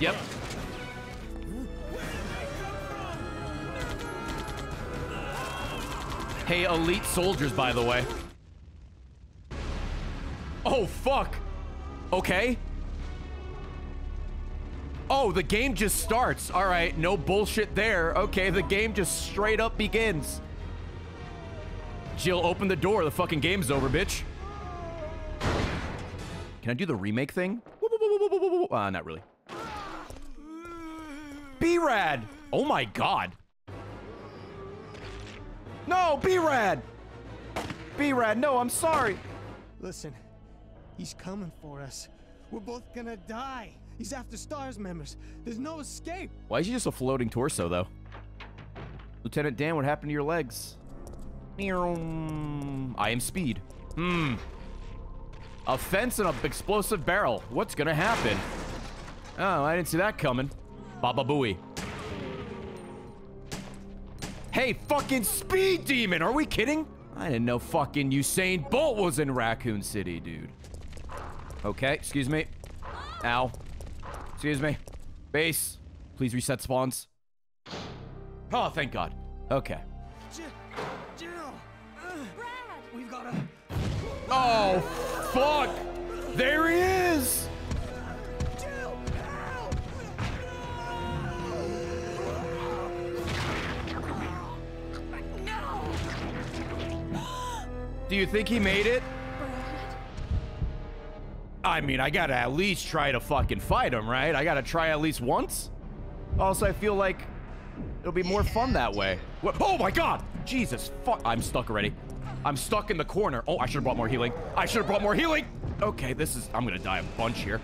Yep. Hey, elite soldiers, by the way. Oh, fuck. Okay. Oh, the game just starts. All right, no bullshit there. Okay, the game just straight up begins. Jill, open the door. The fucking game's over, bitch. Can I do the remake thing? Uh, not really. B-Rad! Oh my god. No, B-Rad! B-Rad, no, I'm sorry. Listen, he's coming for us. We're both gonna die. He's after STARS members. There's no escape. Why is he just a floating torso, though? Lieutenant Dan, what happened to your legs? I am speed. Hmm. A fence and an explosive barrel. What's gonna happen? Oh, I didn't see that coming. Baba Booey. Hey, fucking Speed Demon! Are we kidding? I didn't know fucking Usain Bolt was in Raccoon City, dude. Okay, excuse me. Ow. Excuse me. Base. Please reset spawns. Oh, thank God. Okay. Jill. Jill. Uh, Brad. We've got a. Oh, fuck! There he is! Do you think he made it? I mean, I gotta at least try to fucking fight him, right? I gotta try at least once. Also, I feel like it'll be more fun that way. What? Oh my god! Jesus fuck! I'm stuck already. I'm stuck in the corner. Oh, I should've brought more healing. I should've brought more healing! Okay, this is... I'm gonna die a bunch here.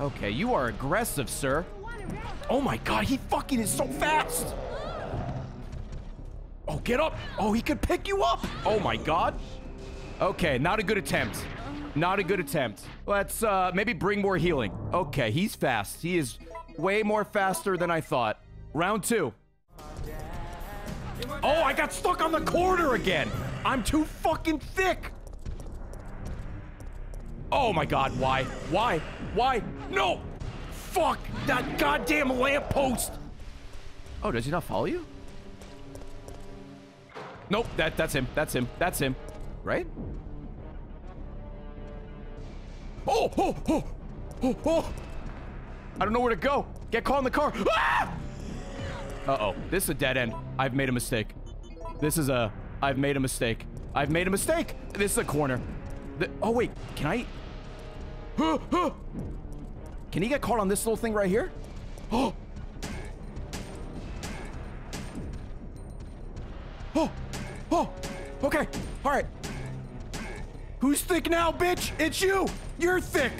Okay, you are aggressive, sir. Oh my god, he fucking is so fast! Oh, get up! Oh, he could pick you up! Oh my god. Okay, not a good attempt. Not a good attempt. Let's uh, maybe bring more healing. Okay, he's fast. He is way more faster than I thought. Round two. Oh, I got stuck on the corner again! I'm too fucking thick! Oh my god, why? Why? Why? No! Fuck! That goddamn lamppost! Oh, does he not follow you? Nope, that, that's him, that's him, that's him, right? Oh, oh, oh, oh, oh! I don't know where to go. Get caught in the car. Ah! Uh-oh, this is a dead end. I've made a mistake. This is a, I've made a mistake. I've made a mistake. This is a corner. The, oh, wait, can I? Huh, huh. Can he get caught on this little thing right here? Oh! Oh! Oh, okay. All right. Who's Who's thick now, bitch? It's you. You're thick.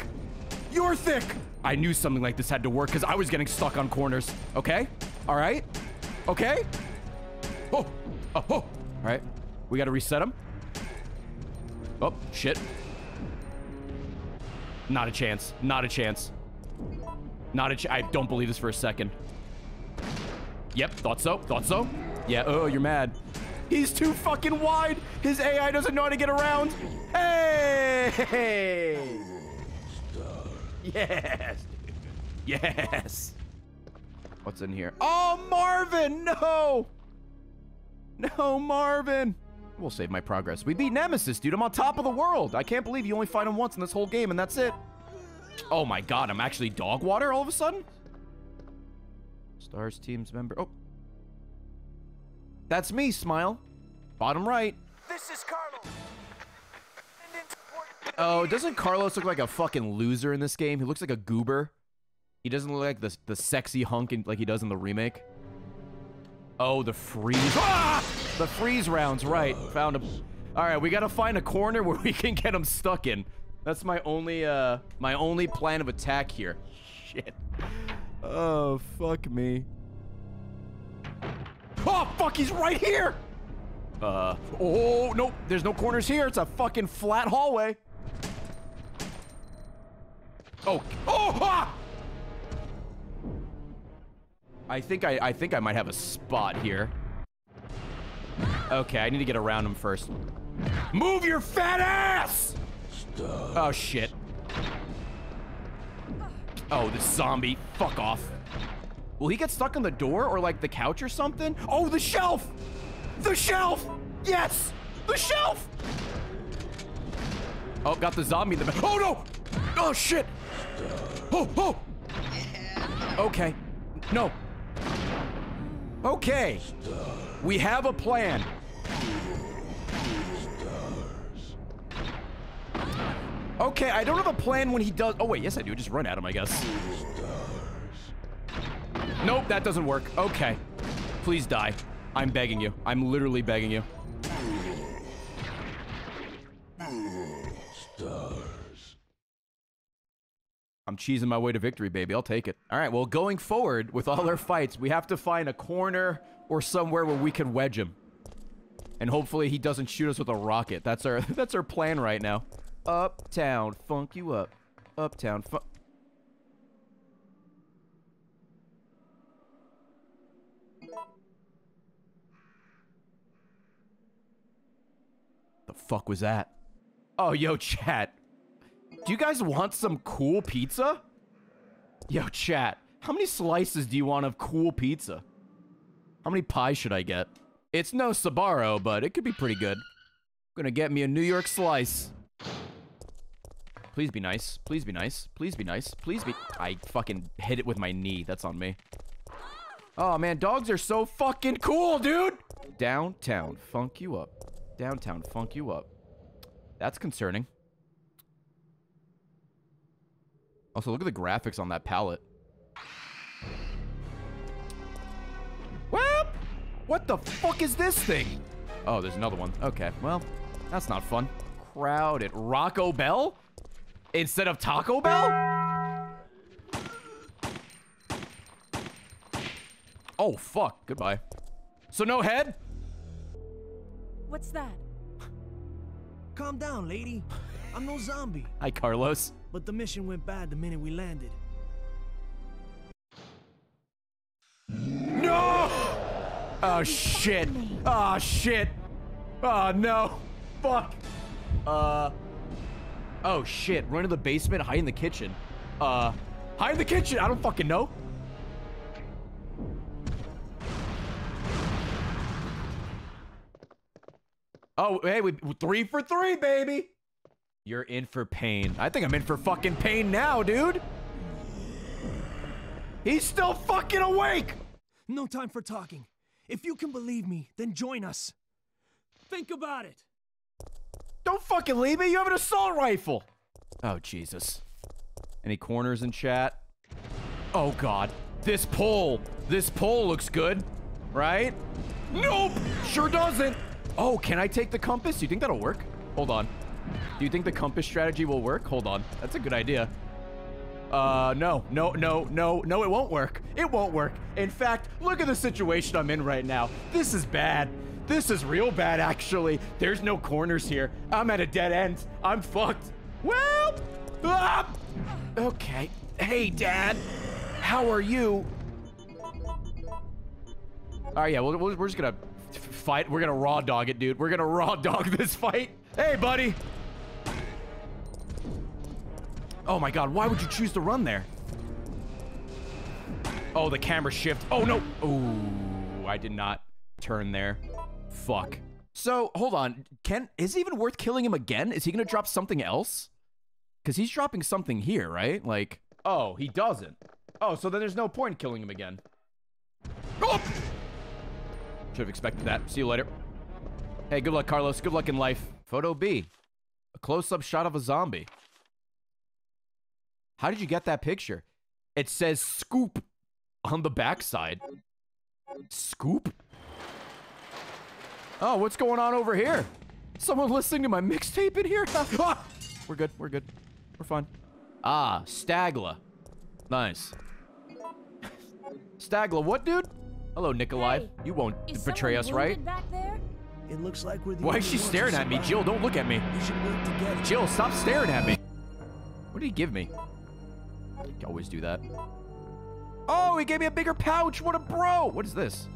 You're thick. I knew something like this had to work because I was getting stuck on corners. Okay? All right? Okay? Oh. Oh. Oh. All right. We got to reset him. Oh, shit. Not a chance. Not a chance. Not a ch- I don't believe this for a second. Yep, thought so. Thought so. Yeah, oh, you're mad. He's too fucking wide. His A I doesn't know how to get around. Hey! Yes. Yes. What's in here? Oh, Marvin, no. No, Marvin. We'll save my progress. We beat Nemesis, dude. I'm on top of the world. I can't believe you only fight him once in this whole game, and that's it. Oh, my God. I'm actually dog water all of a sudden? STARS team's member. Oh. That's me, smile. Bottom right. This is Carlos. Oh, doesn't Carlos look like a fucking loser in this game? He looks like a goober. He doesn't look like the, the sexy hunk in, like he does in the remake. Oh, the freeze. Ah! The freeze rounds, right. Found him. All right, we got to find a corner where we can get him stuck in. That's my only, uh, my only plan of attack here. Shit. Oh, fuck me. Oh, fuck, he's right here. Uh, oh, no, there's no corners here. It's a fucking flat hallway. Oh, oh, ah! I think I, I think I might have a spot here. Okay, I need to get around him first. Move your fat ass! Stop. Oh, shit. Oh, the zombie. Fuck off. Will he get stuck on the door or, like, the couch or something? Oh, the shelf! The shelf! Yes! The shelf! Oh, got the zombie in the back. Oh, no! Oh, shit! Oh, oh! Okay. No. Okay. We have a plan. Okay, I don't have a plan when he does... Oh, wait, yes, I do. Just run at him, I guess. Nope, that doesn't work. Okay. Please die. I'm begging you. I'm literally begging you. I'm cheesing my way to victory, baby. I'll take it. All right, well, going forward with all our fights, we have to find a corner or somewhere where we can wedge him. And hopefully he doesn't shoot us with a rocket. That's our that's our plan right now. Uptown, funk you up. Uptown, funk. The fuck was that? Oh, yo, chat. Do you guys want some cool pizza? Yo, chat. How many slices do you want of cool pizza? How many pies should I get? It's no Sbarro, but it could be pretty good. I'm gonna get me a New York slice. Please be nice. Please be nice. Please be nice. Please be... I fucking hit it with my knee. That's on me. Oh, man. Dogs are so fucking cool, dude. Downtown. Funk you up. Downtown. Funk you up. That's concerning. Also, look at the graphics on that palette. Well, what the fuck is this thing? Oh, there's another one. Okay. Well, that's not fun. Crowded. Rocco Bell? Instead of Taco Bell? Oh, fuck. Goodbye. So no head? What's that? Calm down, lady. I'm no zombie. Hi, Carlos. But the mission went bad the minute we landed. No! Oh, shit. Oh, shit. Oh, no. Fuck. Uh... Oh, shit. Run to the basement, hide in the kitchen. Uh, hide in the kitchen. I don't fucking know. Oh, hey, we three for three, baby. You're in for pain. I think I'm in for fucking pain now, dude. He's still fucking awake. No time for talking. If you can believe me, then join us. Think about it. Don't fucking leave me. You have an assault rifle. Oh, Jesus. Any corners in chat? Oh, God. This pole. This pole looks good, right? Nope. Sure doesn't. Oh, can I take the compass? You think that'll work? Hold on. Do you think the compass strategy will work? Hold on, that's a good idea. Uh, no, no, no, no, no, it won't work. It won't work. In fact, look at the situation I'm in right now. This is bad. This is real bad, actually. There's no corners here. I'm at a dead end. I'm fucked. Well, ah! Okay. Hey, Dad. How are you? All right, yeah, we'll, we'll, we're just gonna fight. We're gonna raw dog it, dude. We're gonna raw dog this fight. Hey, buddy. Oh my God, why would you choose to run there? Oh, the camera shift. Oh no. Oh, I did not turn there. Fuck. So, hold on. Ken, is it even worth killing him again? Is he gonna drop something else? Because he's dropping something here, right? Like, oh, he doesn't. Oh, so then there's no point killing him again. Oh! Should have expected that. See you later. Hey, good luck, Carlos. Good luck in life. Photo B. A close-up shot of a zombie. How did you get that picture? It says scoop on the backside. Scoop? Oh, what's going on over here? Someone listening to my mixtape in here? We're good. We're good. We're fine. Ah, Stagla. Nice. Stagla, what, dude? Hello, Nikolai. Hey, you won't betray us, right? Back there? It looks like we're the Why is she staring at me? Jill, don't look at me. You should work together. Jill, stop staring at me. What did he give me? I always do that. Oh, he gave me a bigger pouch. What a bro. What is this?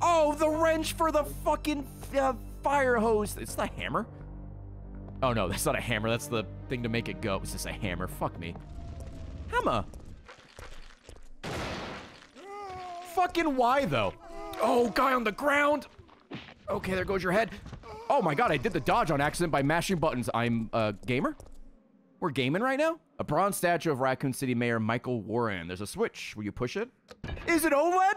Oh, the wrench for the fucking uh, fire hose. It's the hammer. Oh, no, that's not a hammer. That's the thing to make it go. Is this a hammer? Fuck me. Hammer. Fucking why, though? Oh, guy on the ground. Okay, there goes your head. Oh, my God. I did the dodge on accident by mashing buttons. I'm a gamer. We're gaming right now. A bronze statue of Raccoon City Mayor Michael Warren. There's a switch. Will you push it? Is it OLED?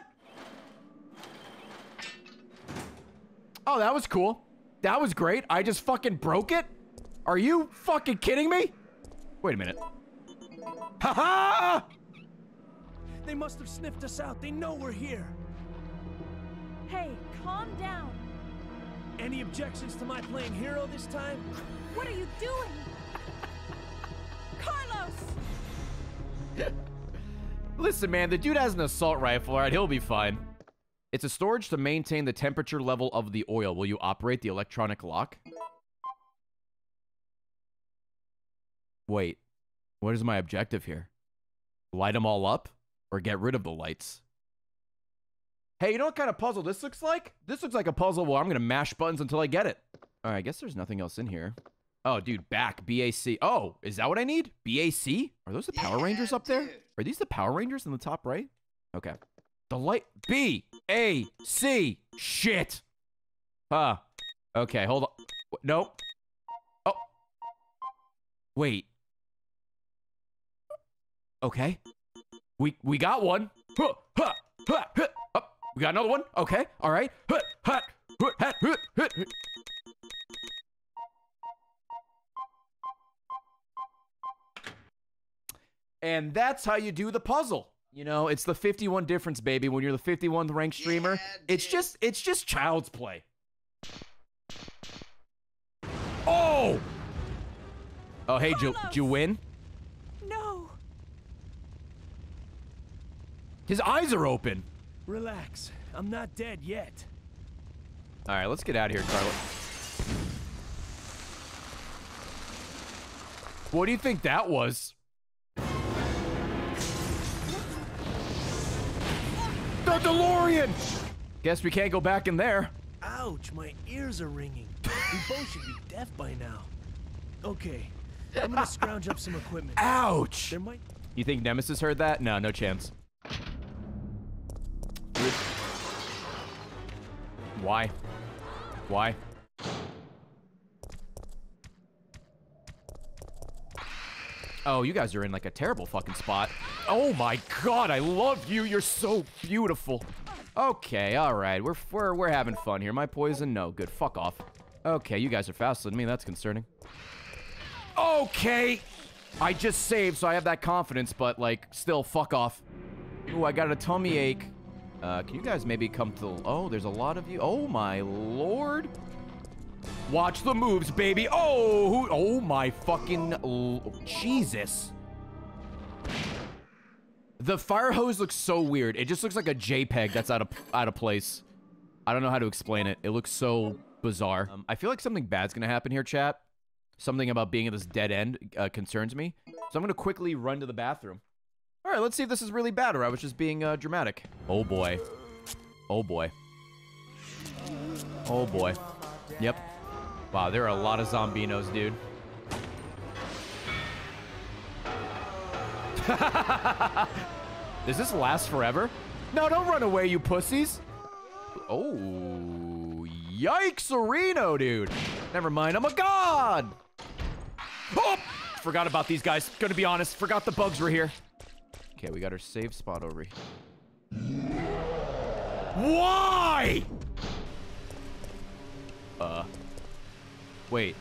Oh, that was cool. That was great. I just fucking broke it. Are you fucking kidding me? Wait a minute. Ha ha! They must have sniffed us out. They know we're here. Hey, calm down. Any objections to my playing hero this time? What are you doing? Carlos! Listen, man, the dude has an assault rifle, all right? He'll be fine. It's a storage to maintain the temperature level of the oil. Will you operate the electronic lock? Wait, what is my objective here? Light them all up or get rid of the lights? Hey, you know what kind of puzzle this looks like? This looks like a puzzle where I'm going to mash buttons until I get it. All right, I guess there's nothing else in here. Oh, dude, back, B A C. Oh, is that what I need? B A C? Are those the Power yeah, Rangers up there? Dude. Are these the Power Rangers in the top right? Okay. The light... B A C. Shit. Huh. Okay, hold on. Nope. Oh. Wait. Okay. We we got one. Huh, huh, huh, huh. Oh, we got another one. Okay, all right. Huh, huh, huh, huh, huh, huh. And that's how you do the puzzle. You know, it's the fifty-one difference, baby. When you're the fifty-first ranked streamer, yeah, it's just it's just child's play. Oh! Oh, hey, Jill, did you win? No. His eyes are open. Relax. I'm not dead yet. All right, let's get out of here, Carlos. What do you think that was? The DeLorean! Guess we can't go back in there. Ouch, my ears are ringing. We both should be deaf by now. Okay, I'm gonna scrounge up some equipment. Ouch! There might... You think Nemesis heard that? No, no chance. Why? Why? Oh, you guys are in like a terrible fucking spot. Oh my God, I love you. You're so beautiful. Okay, all right, we're we're we're having fun here. My poison, no good. Fuck off. Okay, you guys are faster than me. That's concerning. Okay, I just saved, so I have that confidence. But like, still, fuck off. Ooh, I got a tummy ache. Uh, can you guys maybe come to? Oh, there's a lot of you. Oh my Lord. Watch the moves, baby. Oh, who, oh my fucking l Jesus. The fire hose looks so weird. It just looks like a JPEG that's out of out of place. I don't know how to explain it. It looks so bizarre. Um, I feel like something bad's gonna happen here, chat. Something about being at this dead end uh, concerns me. So I'm gonna quickly run to the bathroom. All right, let's see if this is really bad or I was just being uh, dramatic. Oh boy. Oh boy. Oh boy. Yep. Wow, there are a lot of zombinos, dude. Does this last forever? No, don't run away, you pussies. Oh, yikes, Areno, dude. Never mind, I'm a god. Oh, forgot about these guys. Gonna be honest, forgot the bugs were here. Okay, we got our save spot over here. Why? Uh, wait.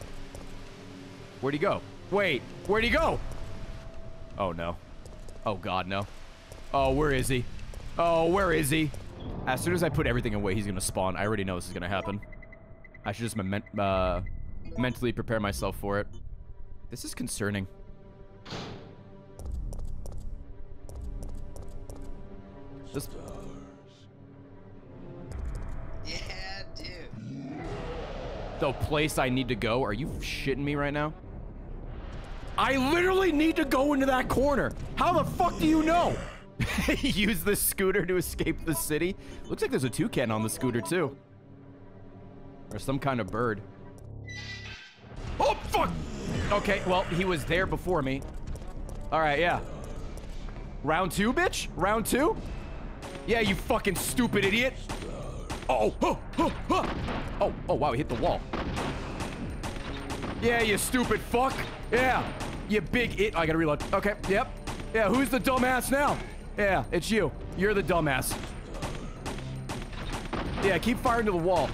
Where'd he go? Wait, where'd he go? Oh no. Oh god, no. Oh, where is he? Oh, where is he? As soon as I put everything away, he's gonna spawn. I already know this is gonna happen. I should just me uh, mentally prepare myself for it. This is concerning. This yeah, dude. The place I need to go? Are you shitting me right now? I literally need to go into that corner. How the fuck do you know? Use the scooter to escape the city. Looks like there's a toucan on the scooter too. Or some kind of bird. Oh, fuck! Okay, well, he was there before me. All right, yeah. Round two, bitch? Round two? Yeah, you fucking stupid idiot. Oh, oh, oh, oh. Oh, oh, wow, he hit the wall. Yeah, you stupid fuck. Yeah, you big it. Oh, I gotta reload. Okay, yep. Yeah, who's the dumbass now? Yeah, it's you. You're the dumbass. Yeah, keep firing to the wall.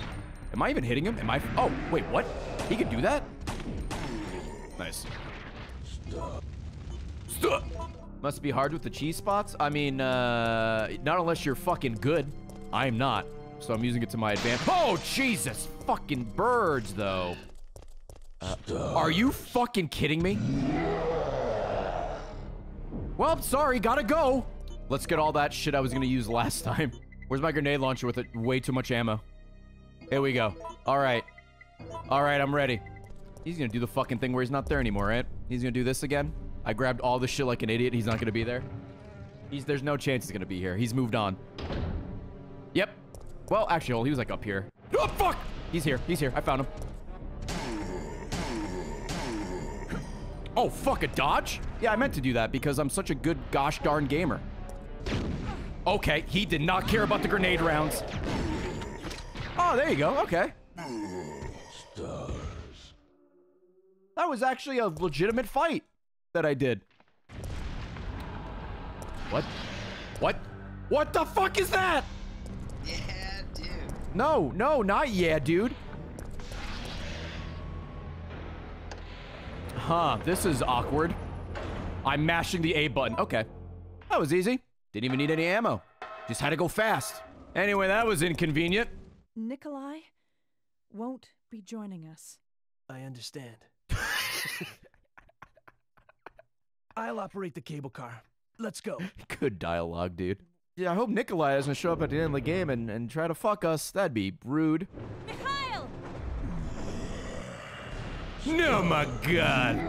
Am I even hitting him? Am I? Oh, wait, what? He could do that? Nice. Stop. Stop. Must be hard with the cheese spots. I mean, uh, not unless you're fucking good. I'm not, so I'm using it to my advantage. Oh, Jesus! Fucking birds, though. Uh, are you fucking kidding me? Well, sorry, gotta go. Let's get all that shit I was gonna use last time. Where's my grenade launcher with it? Way too much ammo. Here we go. All right. All right, I'm ready. He's gonna do the fucking thing where he's not there anymore, right? He's gonna do this again. I grabbed all the shit like an idiot. He's not gonna be there. He's There's no chance he's gonna be here. He's moved on. Yep. Well, actually, he was like up here. Oh, fuck! He's here. He's here. I found him. Oh, fuck, a dodge? Yeah, I meant to do that because I'm such a good gosh darn gamer. Okay, he did not care about the grenade rounds. Oh, there you go. Okay. Stars. That was actually a legitimate fight that I did. What? What? What the fuck is that? Yeah, dude. No, no, not yeah, dude. Huh, this is awkward. I'm mashing the A button. Okay. That was easy. Didn't even need any ammo. Just had to go fast. Anyway, that was inconvenient. Nikolai won't be joining us. I understand. I'll operate the cable car. Let's go. Good dialogue, dude. Yeah, I hope Nikolai doesn't show up at the end of the game and, and try to fuck us. That'd be rude. Mikhail! No, my God.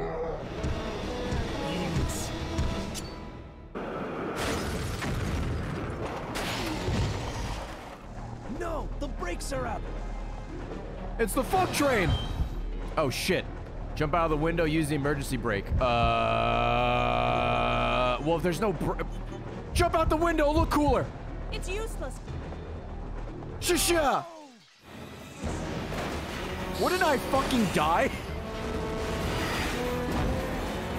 No, the brakes are up. It's the fuck train. Oh shit. Jump out of the window, use the emergency brake. Uh, well, if there's no br- Jump out the window, look cooler. It's useless. Shusha! Wouldn't I fucking die?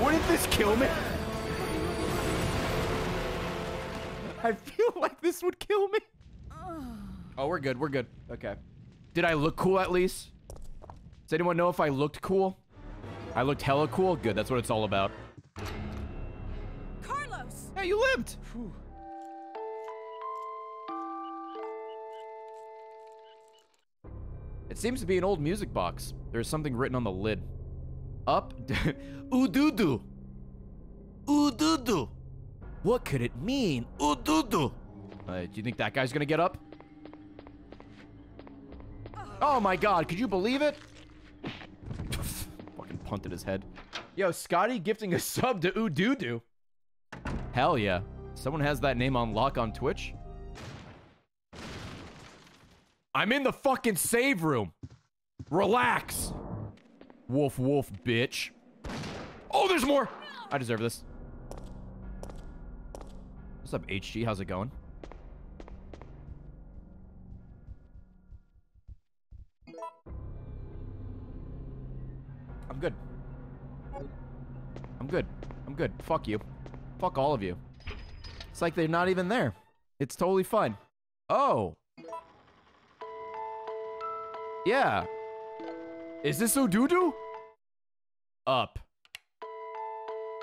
Wouldn't this kill me? I feel like this would kill me. Oh, we're good. We're good. Okay. Did I look cool at least? Does anyone know if I looked cool? I looked hella cool? Good. That's what it's all about. Carlos! Hey, you lived! Whew. It seems to be an old music box. There's something written on the lid. Up. Ooh-doo-doo. Ooh-doo-doo. What could it mean? Ooh-doo-doo. Uh, do you think that guy's gonna get up? Oh my god, could you believe it? Fucking punted his head. Yo, Scotty gifting a sub to Ooh-doo-doo. Hell yeah. Someone has that name on lock on Twitch? I'm in the fucking save room. Relax. Wolf, wolf, bitch. Oh, there's more. I deserve this. What's up, H G? How's it going? I'm good. I'm good. I'm good. Fuck you. Fuck all of you. It's like they're not even there. It's totally fine. Oh. Yeah. Is this Ooh-doo-doo? Up.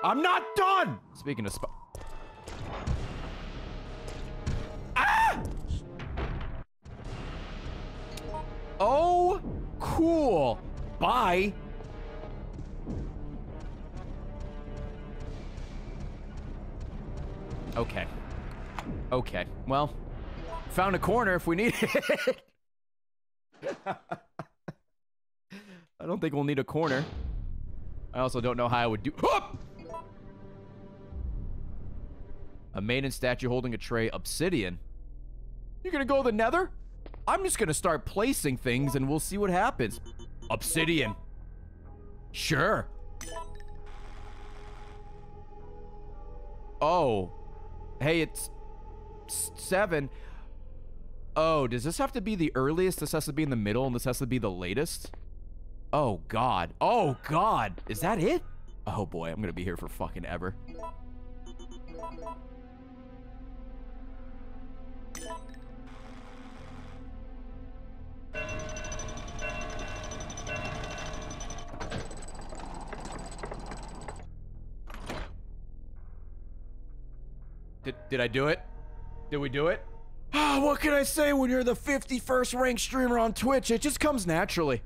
I'm not done! Speaking of sp- Ah! Oh, cool. Bye. Okay. Okay. Well, found a corner if we need it. I don't think we'll need a corner. I also don't know how I would do. Oh! A maiden statue holding a tray, obsidian. You're gonna go to the nether? I'm just gonna start placing things and we'll see what happens. Obsidian. Sure. Oh. Hey, it's seven. Oh, does this have to be the earliest? This has to be in the middle, and this has to be the latest? Oh, God. Oh, God. Is that it? Oh, boy. I'm going to be here for fucking ever. Did, did I do it? Did we do it? Oh, what can I say when you're the fifty-first ranked streamer on Twitch? It just comes naturally.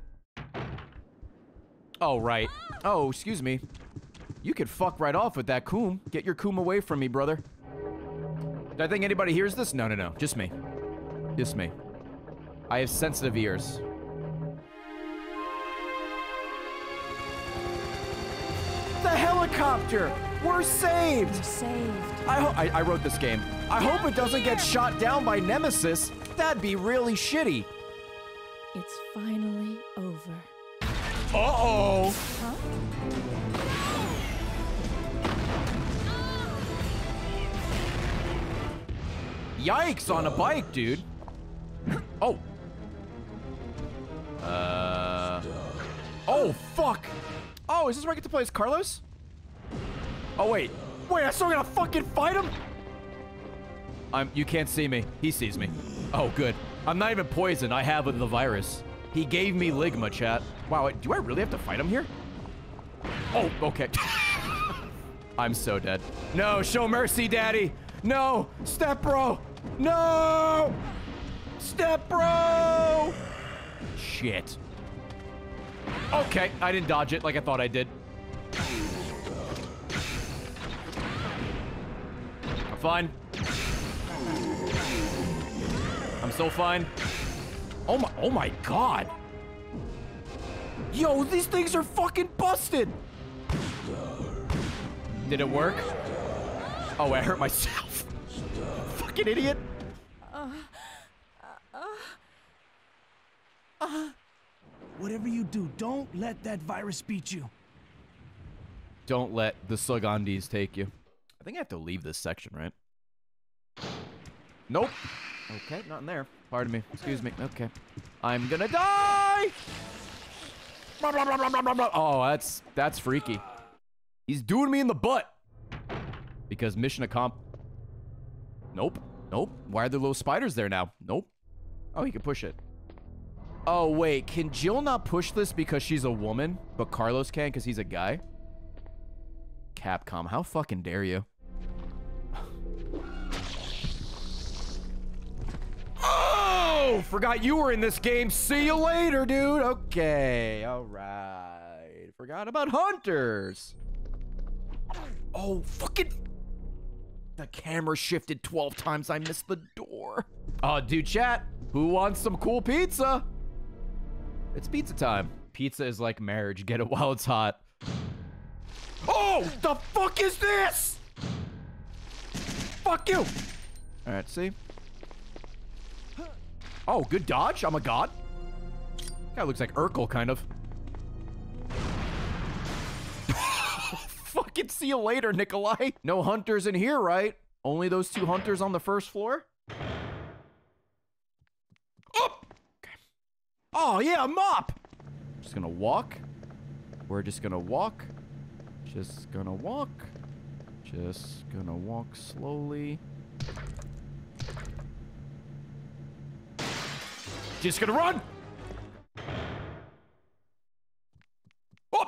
Oh, right. Oh, excuse me. You could fuck right off with that coom. Get your coom away from me, brother. Do I think anybody hears this? No, no, no. Just me. Just me. I have sensitive ears. The helicopter! We're saved! We're saved. I, ho I, I wrote this game. I hope it doesn't get shot down by Nemesis. That'd be really shitty. It's finally over. Uh-oh. Huh? Yikes on a bike, dude. Oh. Uh. Oh, fuck. Oh, is this where I get to play as Carlos? Oh, wait. Wait, I still gotta fucking fight him? I'm, you can't see me. He sees me. Oh, good. I'm not even poisoned. I have the virus. He gave me Ligma, chat. Wow, do I really have to fight him here? Oh, okay. I'm so dead. No, show mercy, daddy. No, step bro. No, step bro. Shit. Okay, I didn't dodge it like I thought I did. I'm fine. I'm still fine. Oh my, oh my god. Yo, these things are fucking busted. Did it work? Oh, I hurt myself. Fucking idiot. Uh, uh, uh. Whatever you do, don't let that virus beat you. Don't let the Sugandis take you. I think I have to leave this section, right? Nope. Okay, not in there. Pardon me. Excuse me. Okay. I'm gonna die! Oh, that's that's freaky. He's doing me in the butt. Because mission accomp... Nope. Nope. Why are there little spiders there now? Nope. Oh, he can push it. Oh, wait. Can Jill not push this because she's a woman, but Carlos can because he's a guy? Capcom, how fucking dare you? Oh! Oh, forgot you were in this game. See you later, dude. Okay, all right. Forgot about hunters. Oh, fucking. The camera shifted twelve times. I missed the door. Oh, dude, chat. Who wants some cool pizza? It's pizza time. Pizza is like marriage. Get it while it's hot. Oh, the fuck is this? Fuck you. All right, see? Oh, good dodge. I'm a god. Guy looks like Urkel, kind of. Fucking see you later, Nikolai. No hunters in here, right? Only those two hunters on the first floor? Up! Okay. Oh, yeah, a mop! Just gonna walk. We're just gonna walk. Just gonna walk. Just gonna walk slowly. Just gonna run! Oh!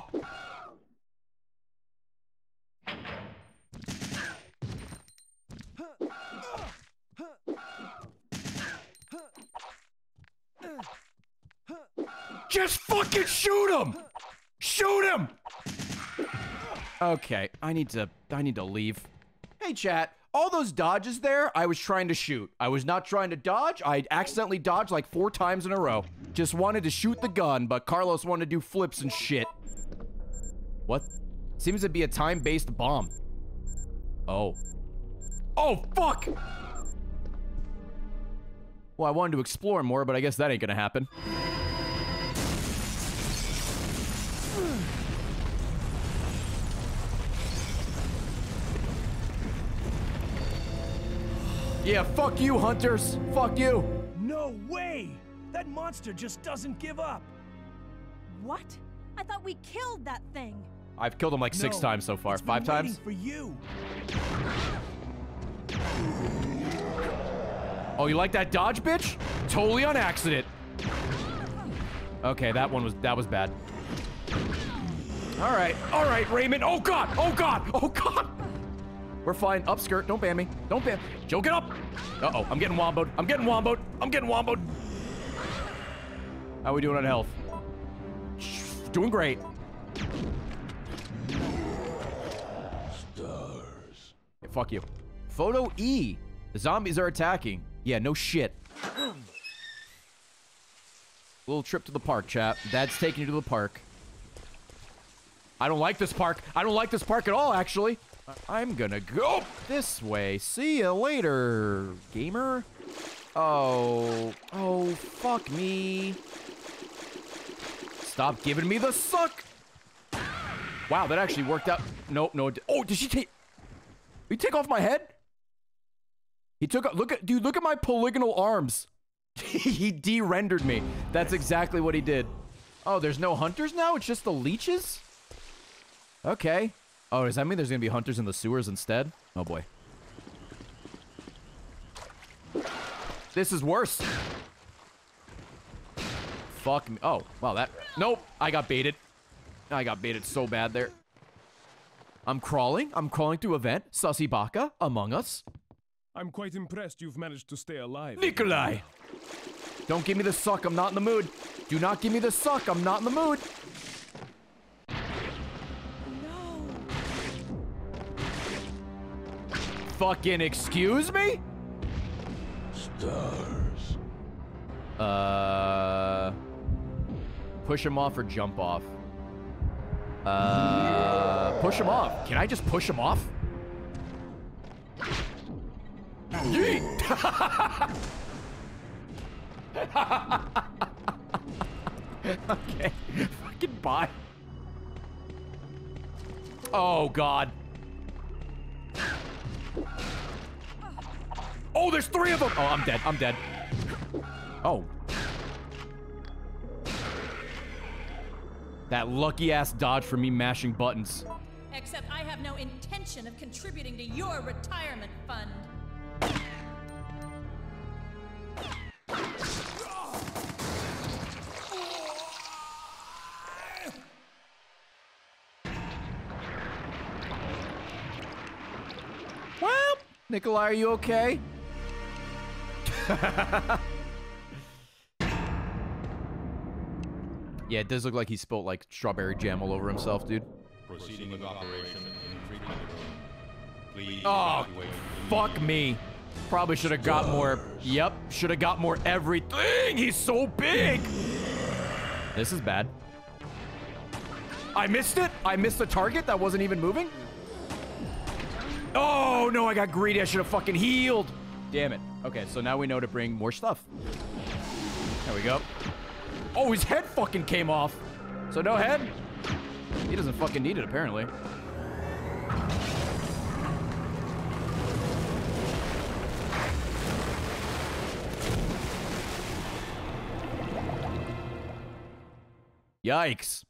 Just fucking shoot him! Shoot him! Okay, I need to, I need to leave. Hey, chat. All those dodges there, I was trying to shoot. I was not trying to dodge. I accidentally dodged like four times in a row. Just wanted to shoot the gun, but Carlos wanted to do flips and shit. What? Seems to be a time-based bomb. Oh. Oh, fuck! Well, I wanted to explore more, but I guess that ain't gonna happen. Yeah, fuck you, hunters. Fuck you. No way! That monster just doesn't give up. What? I thought we killed that thing. I've killed him like six no, times so far. It's Five been times? For you. Oh, you like that dodge, bitch? Totally on accident. Okay, that one was that was bad. All right, all right, Raymond. Oh god! Oh god! Oh god! We're fine. Upskirt. Don't ban me. Don't ban. Joe, get up. Uh-oh. I'm getting womboed. I'm getting womboed. I'm getting womboed. How are we doing on health? Doing great. Stars. Hey, fuck you. Photo E. The zombies are attacking. Yeah, no shit. Little trip to the park, chat. Dad's taking you to the park. I don't like this park. I don't like this park at all, actually. I'm gonna go this way. See you later, gamer. Oh, oh, fuck me. Stop giving me the suck. Wow, that actually worked out. No, no. Oh, did she take... Did he take off my head? He took... A, look at... Dude, look at my polygonal arms. He de-rendered me. That's exactly what he did. Oh, there's no hunters now? It's just the leeches? Okay. Oh, does that mean there's gonna be hunters in the sewers instead? Oh boy. This is worse. Fuck me. Oh, wow, that... Nope, I got baited. I got baited so bad there. I'm crawling. I'm crawling through a vent. Sussy Baka, Among Us. I'm quite impressed you've managed to stay alive. Nikolai! Don't give me the suck. I'm not in the mood. Do not give me the suck. I'm not in the mood. Fucking excuse me? Stars. Uh, push him off or jump off? Uh, push him off. Can I just push him off? Yeet! Okay. Fucking bye. Oh god. Oh, there's three of them! Oh, I'm dead. I'm dead. Oh. That lucky-ass dodge for me mashing buttons. Except I have no intention of contributing to your retirement fund. Well, Nikolai, are you okay? Yeah, it does look like he spilled like strawberry jam all over himself, dude. Proceeding with operation in treatment room. Please oh, fuck me. Probably should have got more. Yep, should have got more everything. He's so big. This is bad. I missed it. I missed the target that wasn't even moving. Oh, no, I got greedy. I should have fucking healed. Damn it. Okay, so now we know to bring more stuff. There we go. Oh, his head fucking came off. So no head. He doesn't fucking need it, apparently. Yikes.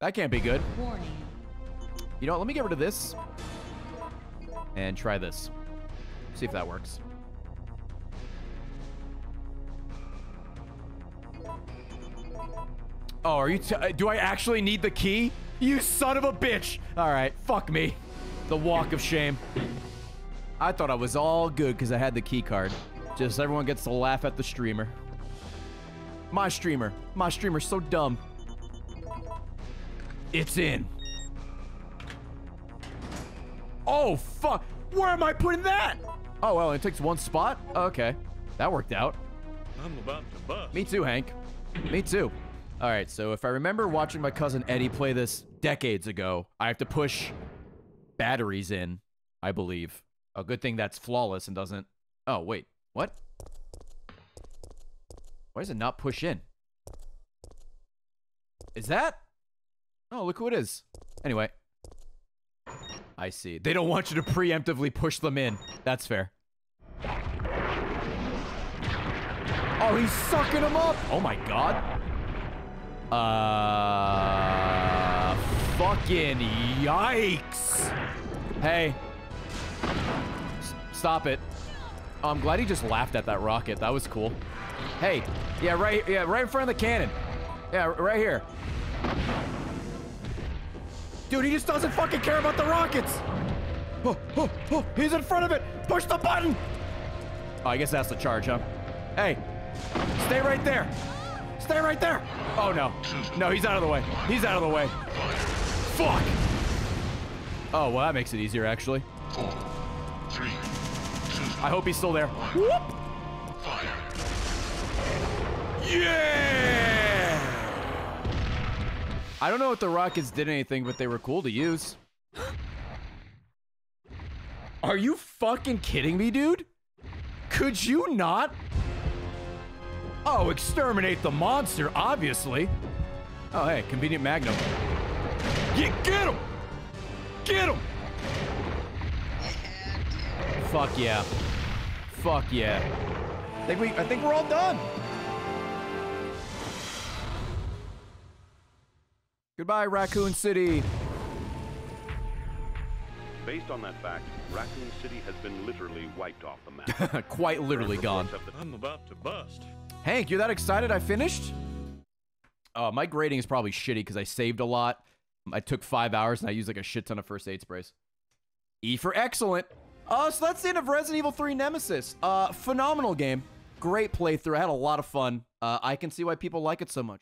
That can't be good. Warning. You know what? Let me get rid of this. And try this. See if that works. Oh, are you... T do I actually need the key? You son of a bitch! Alright, fuck me. The walk of shame. I thought I was all good because I had the key card. Just everyone gets to laugh at the streamer. My streamer. My streamer's so dumb. It's in. Oh, fuck. Where am I putting that? Oh, well, it takes one spot? Okay. That worked out. I'm about to bust. Me too, Hank. Me too. All right, so if I remember watching my cousin Eddie play this decades ago, I have to push batteries in, I believe. A good thing that's flawless and doesn't... Oh, wait. What? Why does it not push in? Is that... Oh, look who it is. Anyway. I see. They don't want you to preemptively push them in. That's fair. Oh, he's sucking them up. Oh, my God. Uh, fucking yikes. Hey. S- stop it. Oh, I'm glad he just laughed at that rocket. That was cool. Hey. Yeah, right, yeah, right in front of the cannon. Yeah, right here. Dude, he just doesn't fucking care about the rockets. Oh, oh, oh, he's in front of it. Push the button. Oh, I guess that's the charge, huh? Hey, stay right there. Stay right there. Oh, no. No, he's out of the way. He's out of the way. Fuck. Oh, well, that makes it easier, actually. Four, three, two, I hope he's still there. Whoop. Fire. Yeah. I don't know if the rockets did anything, but they were cool to use. Are you fucking kidding me, dude? Could you not? Oh, exterminate the monster, obviously. Oh, hey, convenient magnum. Yeah, get him! Get him! Fuck yeah. Fuck yeah. I think, we, I think we're all done. Goodbye, Raccoon City. Based on that fact, Raccoon City has been literally wiped off the map. Quite literally gone. I'm about to bust. Hank, you're that excited I finished? Uh, my grading is probably shitty because I saved a lot. I took five hours and I used like a shit ton of first aid sprays. E for excellent. Uh, so that's the end of Resident Evil three Nemesis. Uh, phenomenal game. Great playthrough. I had a lot of fun. Uh, I can see why people like it so much.